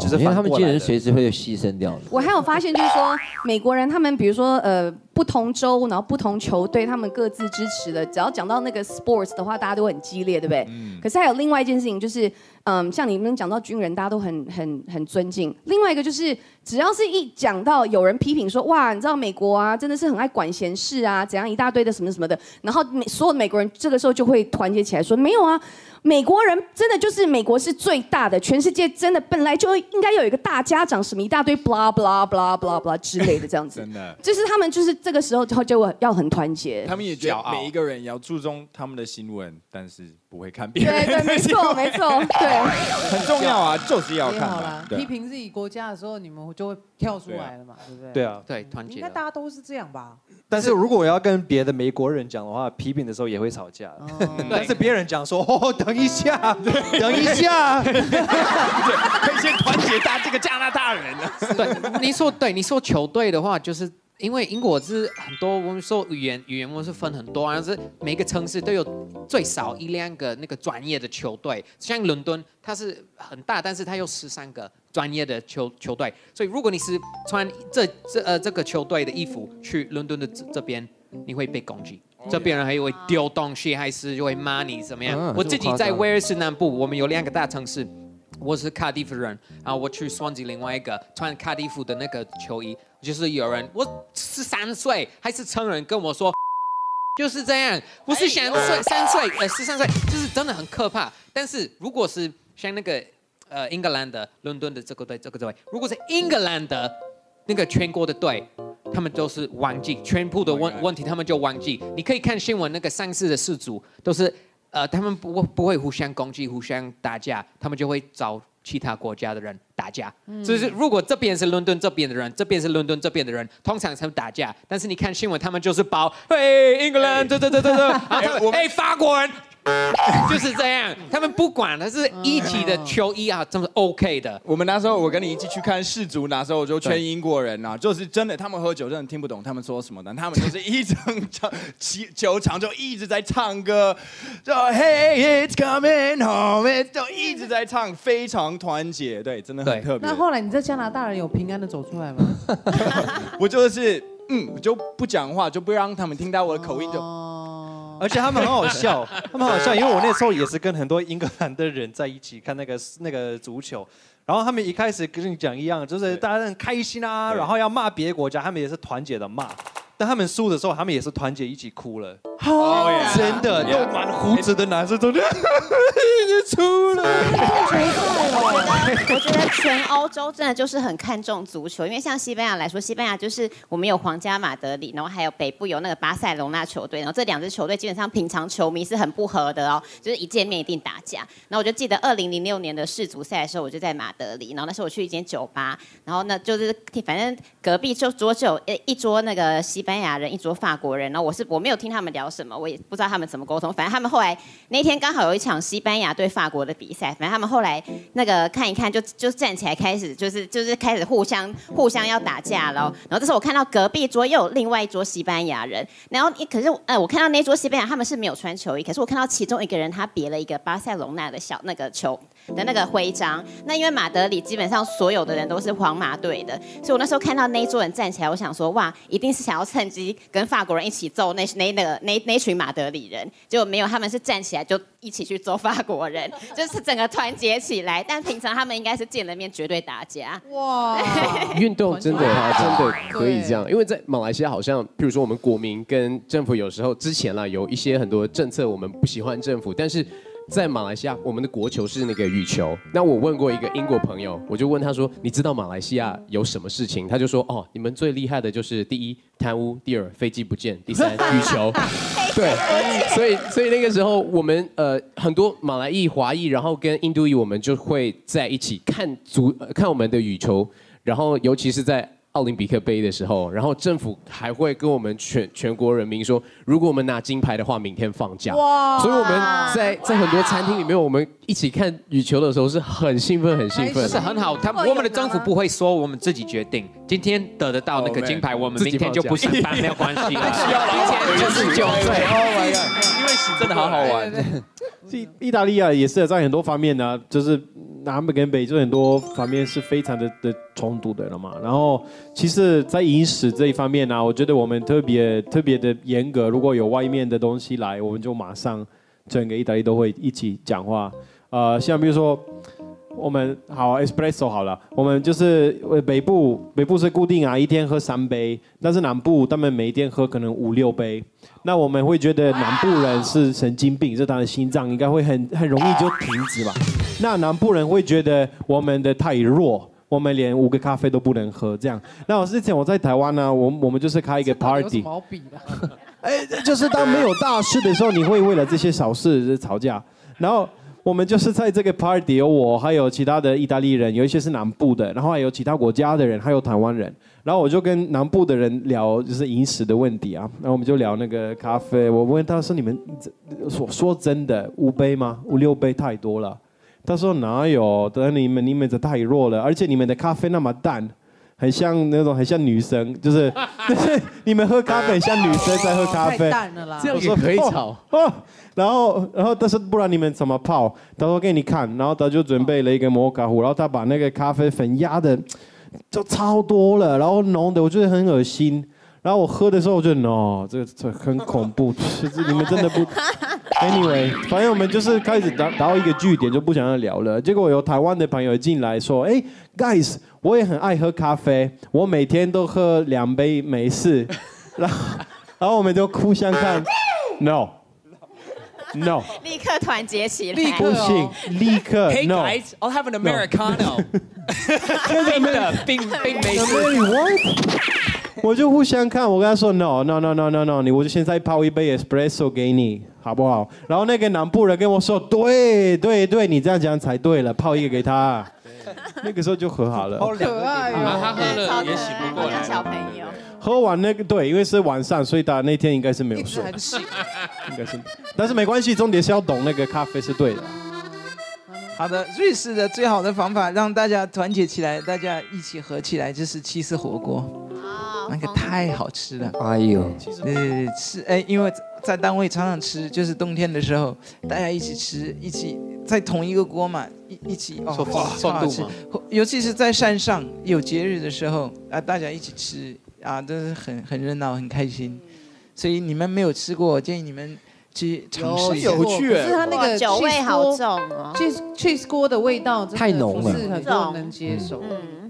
就是因为他们军人随时会牺牲掉的。我还有发现，就是说美国人他们，比如说呃不同州，然后不同球队，他们各自支持的，只要讲到那个 sports 的话，大家都很激烈，对不对？嗯。可是还有另外一件事情，就是嗯、呃，像你们讲到军人，大家都很很很尊敬。另外一个就是，只要是一讲到有人批评说，哇，你知道美国啊，真的是很爱管闲事啊，怎样一大堆的什么什么的，然后美所有的美国人这个时候就会团结起来说，没有啊。 美国人真的就是美国是最大的，全世界真的本来就应该有一个大家长什么一大堆 blah blah blah blah blah 之类的这样子，真的，就是他们就是这个时候就就要很团结。他们也觉得每一个人也要注重他们的新闻，但是不会看别人。对对，没错没错，对，很重要啊，就是要看。好啦，批评自己国家的时候，你们就会跳出来了嘛，对不对？对啊，对，团结。应该大家都是这样吧。但是如果我要跟别的美国人讲的话，批评的时候也会吵架，但是别人讲说哦等。 等一下，等一下，可以先团结大这个加拿大人啊。对，你说对，你说球队的话，就是因为英国是很多，我们说语言语言我们是分很多，但是每个城市都有最少一两个那个专业的球队。像伦敦，它是很大，但是它有十三个专业的球球队，所以如果你是穿这这呃这个球队的衣服去伦敦的这这边，你会被攻击。 这边人还会丢东西，还是就会骂你怎么样？啊、我自己在威尔士南部，我们有两个大城市，我是卡迪夫人，然后我去双吉另外一个穿卡迪夫的那个球衣，就是有人，我十三岁还是成人跟我说，就是这样，不是想三三岁，呃，十三岁，就是真的很可怕。但是如果是像那个呃英格兰的、伦敦的这个队、这个队，如果是英格兰的那个全国的队，他们都是忘记全部的问问题，他们就忘记。你可以看新闻，那个上次的世足都是呃，他们不不会互相攻击、互相打架，他们就会找其他国家的人打架。所以如果这边是伦敦这边的人，这边是伦敦这边的人，通常他们打架。但是你看新闻，他们就是包，哎，英格兰，对对对对对，哎，法国人，就是这样，他们不管，他是一起的球衣啊，这么 OK 的。我们那时候我跟你一起去看世足，那时候我就劝英国人啊，就是真的，他们喝酒真的听不懂他们说什么的，他们就是一整场球场就一直在唱歌，就 Hey it's coming home， 就一直在唱，非常团结，对，真的很。那后来你在加拿大人有平安的走出来吗？我就是嗯，我就不讲话，就不让他们听到我的口音就。而且他们很好笑，他们很好笑，因为我那时候也是跟很多英格兰的人在一起看那个那个足球，然后他们一开始跟你讲一样，就是大家很开心啊，然后要骂别的国家，他们也是团结的骂。但他们输的时候，他们也是团结一起哭了。好，真的，都满胡子的男生都出了。我觉得全欧洲真的就是很看重足球，因为像西班牙来说，西班牙就是我们有皇家马德里，然后还有北部有那个巴塞隆纳球队，然后这两支球队基本上平常球迷是很不合的哦，就是一见面一定打架。然后我就记得二零零六年的世足赛的时候，我就在马德里，然后那时候我去一间酒吧，然后那就是反正隔壁就桌就有一桌那个西。西班牙人一桌法国人，然后我是我没有听他们聊什么，我也不知道他们怎么沟通。反正他们后来那天刚好有一场西班牙对法国的比赛，反正他们后来那个看一看就就站起来开始就是就是开始互相互相要打架了。然后这时候我看到隔壁桌又有另外一桌西班牙人，然后可是呃我看到那桌西班牙他们是没有穿球衣，可是我看到其中一个人他别了一个巴塞隆纳的小那个球的那个徽章。那因为马德里基本上所有的人都是皇马队的，所以我那时候看到那一桌人站起来，我想说哇，一定是想要。趁机跟法国人一起揍那那那那那群马德里人，结果没有，他们是站起来就一起去揍法国人，就是整个团结起来。但平常他们应该是见了面绝对打架。哇，运动真的真的可以这样，因为在马来西亚好像，譬如说我们国民跟政府有时候之前啦有一些很多政策我们不喜欢政府，但是。在马来西亚，我们的国球是那个羽球。那我问过一个英国朋友，我就问他说：“你知道马来西亚有什么事情？”他就说：“哦，你们最厉害的就是第一贪污，第二飞机不见，第三羽球。”对，所以所以那个时候我们呃很多马来裔、华裔，然后跟印度裔，我们就会在一起看足看我们的羽球，然后尤其是在。奥林匹克杯的时候，然后政府还会跟我们全全国人民说，如果我们拿金牌的话，明天放假。哇！所以我们在在很多餐厅里面，我们一起看羽球的时候是很兴奋，很兴奋，是很好。他我们的政府不会说我们自己决定，今天得得到那个金牌，我们明天就不上班，没有关系了。今天就是九岁，因为真的好好玩。意大利啊，也是在很多方面呢，就是。南北跟北就很多方面是非常的的冲突的了嘛。然后，其实，在饮食这一方面呢、啊，我觉得我们特别特别的严格。如果有外面的东西来，我们就马上整个意大利都会一起讲话。呃，像比如说，我们好 Espresso 好了，我们就是北部北部是固定啊，一天喝三杯，但是南部他们每一天喝可能五六杯。那我们会觉得南部人是神经病，是他的心脏应该会很很容易就停止吧。那南部人会觉得我们的太弱，我们连五个咖啡都不能喝这样。那我之前我在台湾呢、啊，我我们就是开一个 party， 有什么好比的？哎，就是当没有大事的时候，你会为了这些小事吵架。然后我们就是在这个 party， 有我还有其他的意大利人，有一些是南部的，然后还有其他国家的人，还有台湾人。然后我就跟南部的人聊，就是饮食的问题啊。然后我们就聊那个咖啡，我问他说：“你们说说真的五杯吗？五六杯太多了。”他说哪有？等你们你们的太弱了，而且你们的咖啡那么淡，很像那种很像女生，就是你们喝咖啡很像女生在喝咖啡，太淡了啦。这样也可以炒。哦，然后然后但是不然你们怎么泡？他说给你看，然后他就准备了一个摩卡壶，然后他把那个咖啡粉压的就超多了，然后浓的我觉得很恶心。然后我喝的时候我觉得 no， 这这很恐怖，你们真的不。Anyway， 反正我们就是开始达到一个据点，就不想要聊了。结果有台湾的朋友进来说：“哎、欸、，guys， 我也很爱喝咖啡，我每天都喝两杯美式。”然后，然后我们就互相看， No. No. 立刻团结起来。立刻、哦、不行，立刻。Hey guys, I'll have an Americano. 真的，并并没有。 我就互相看，我跟他说 no no no no no no， 你我就现在泡一杯 espresso 给你，好不好？然后那个南部人跟我说，对对对，你这样讲才对了，泡一个给他。那个时候就和好了。好可爱啊！他喝了也醒不过来。小朋友。喝完那个对，因为是晚上，所以他那天应该是没有睡。应该是，但是没关系，重点是要懂那个咖啡是对的。好的，瑞士的最好的方法让大家团结起来，大家一起合起来，就是七四火锅。 那个太好吃了，哎呦！呃，吃哎，因为在单位常常吃，就是冬天的时候，大家一起吃，一起在同一个锅嘛，一一起哦，超好吃。尤其是在山上有节日的时候啊，大家一起吃啊，都是很很热闹，很开心。所以你们没有吃过，我建议你们去尝试一下。有趣，可是它那个酒味好重啊 ，cheese cheese 锅的味道太浓了，不是很多人能接受。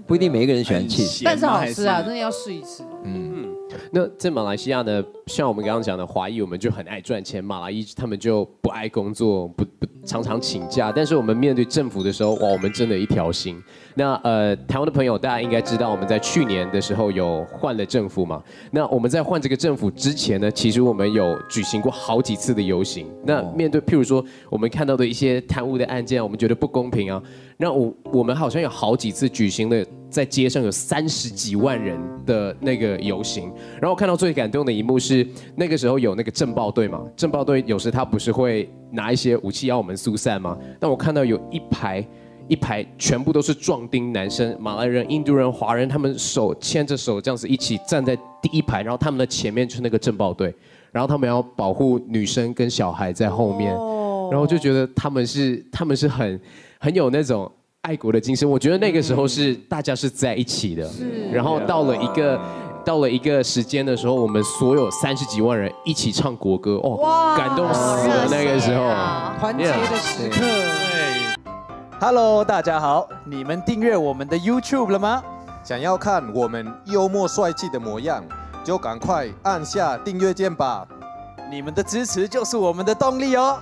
不一定每一个人喜欢cheese，但是好吃啊，真的要试一次。嗯，那在马来西亚呢，像我们刚刚讲的华裔，我们就很爱赚钱；马来裔他们就不爱工作，不不常常请假。但是我们面对政府的时候，哇，我们真的一条心。那呃，台湾的朋友大家应该知道，我们在去年的时候有换了政府嘛。那我们在换这个政府之前呢，其实我们有举行过好几次的游行。那面对譬如说我们看到的一些贪污的案件，我们觉得不公平啊。 那我我们好像有好几次举行了在街上有三十几万人的那个游行，然后我看到最感动的一幕是那个时候有那个政报队嘛，政报队有时他不是会拿一些武器要我们疏散吗？但我看到有一排一排全部都是壮丁男生，马来人、印度人、华人，他们手牵着手这样子一起站在第一排，然后他们的前面就是那个政报队，然后他们要保护女生跟小孩在后面，然后就觉得他们是他们是很。 很有那种爱国的精神，我觉得那个时候是大家是在一起的，然后到了一个到了一个时间的时候，我们所有三十几万人一起唱国歌，哦，感动死了那个时候，团结的时刻。Hello， 大家好，你们订阅我们的 YouTube 了吗？想要看我们幽默帅气的模样，就赶快按下订阅键吧，你们的支持就是我们的动力哦。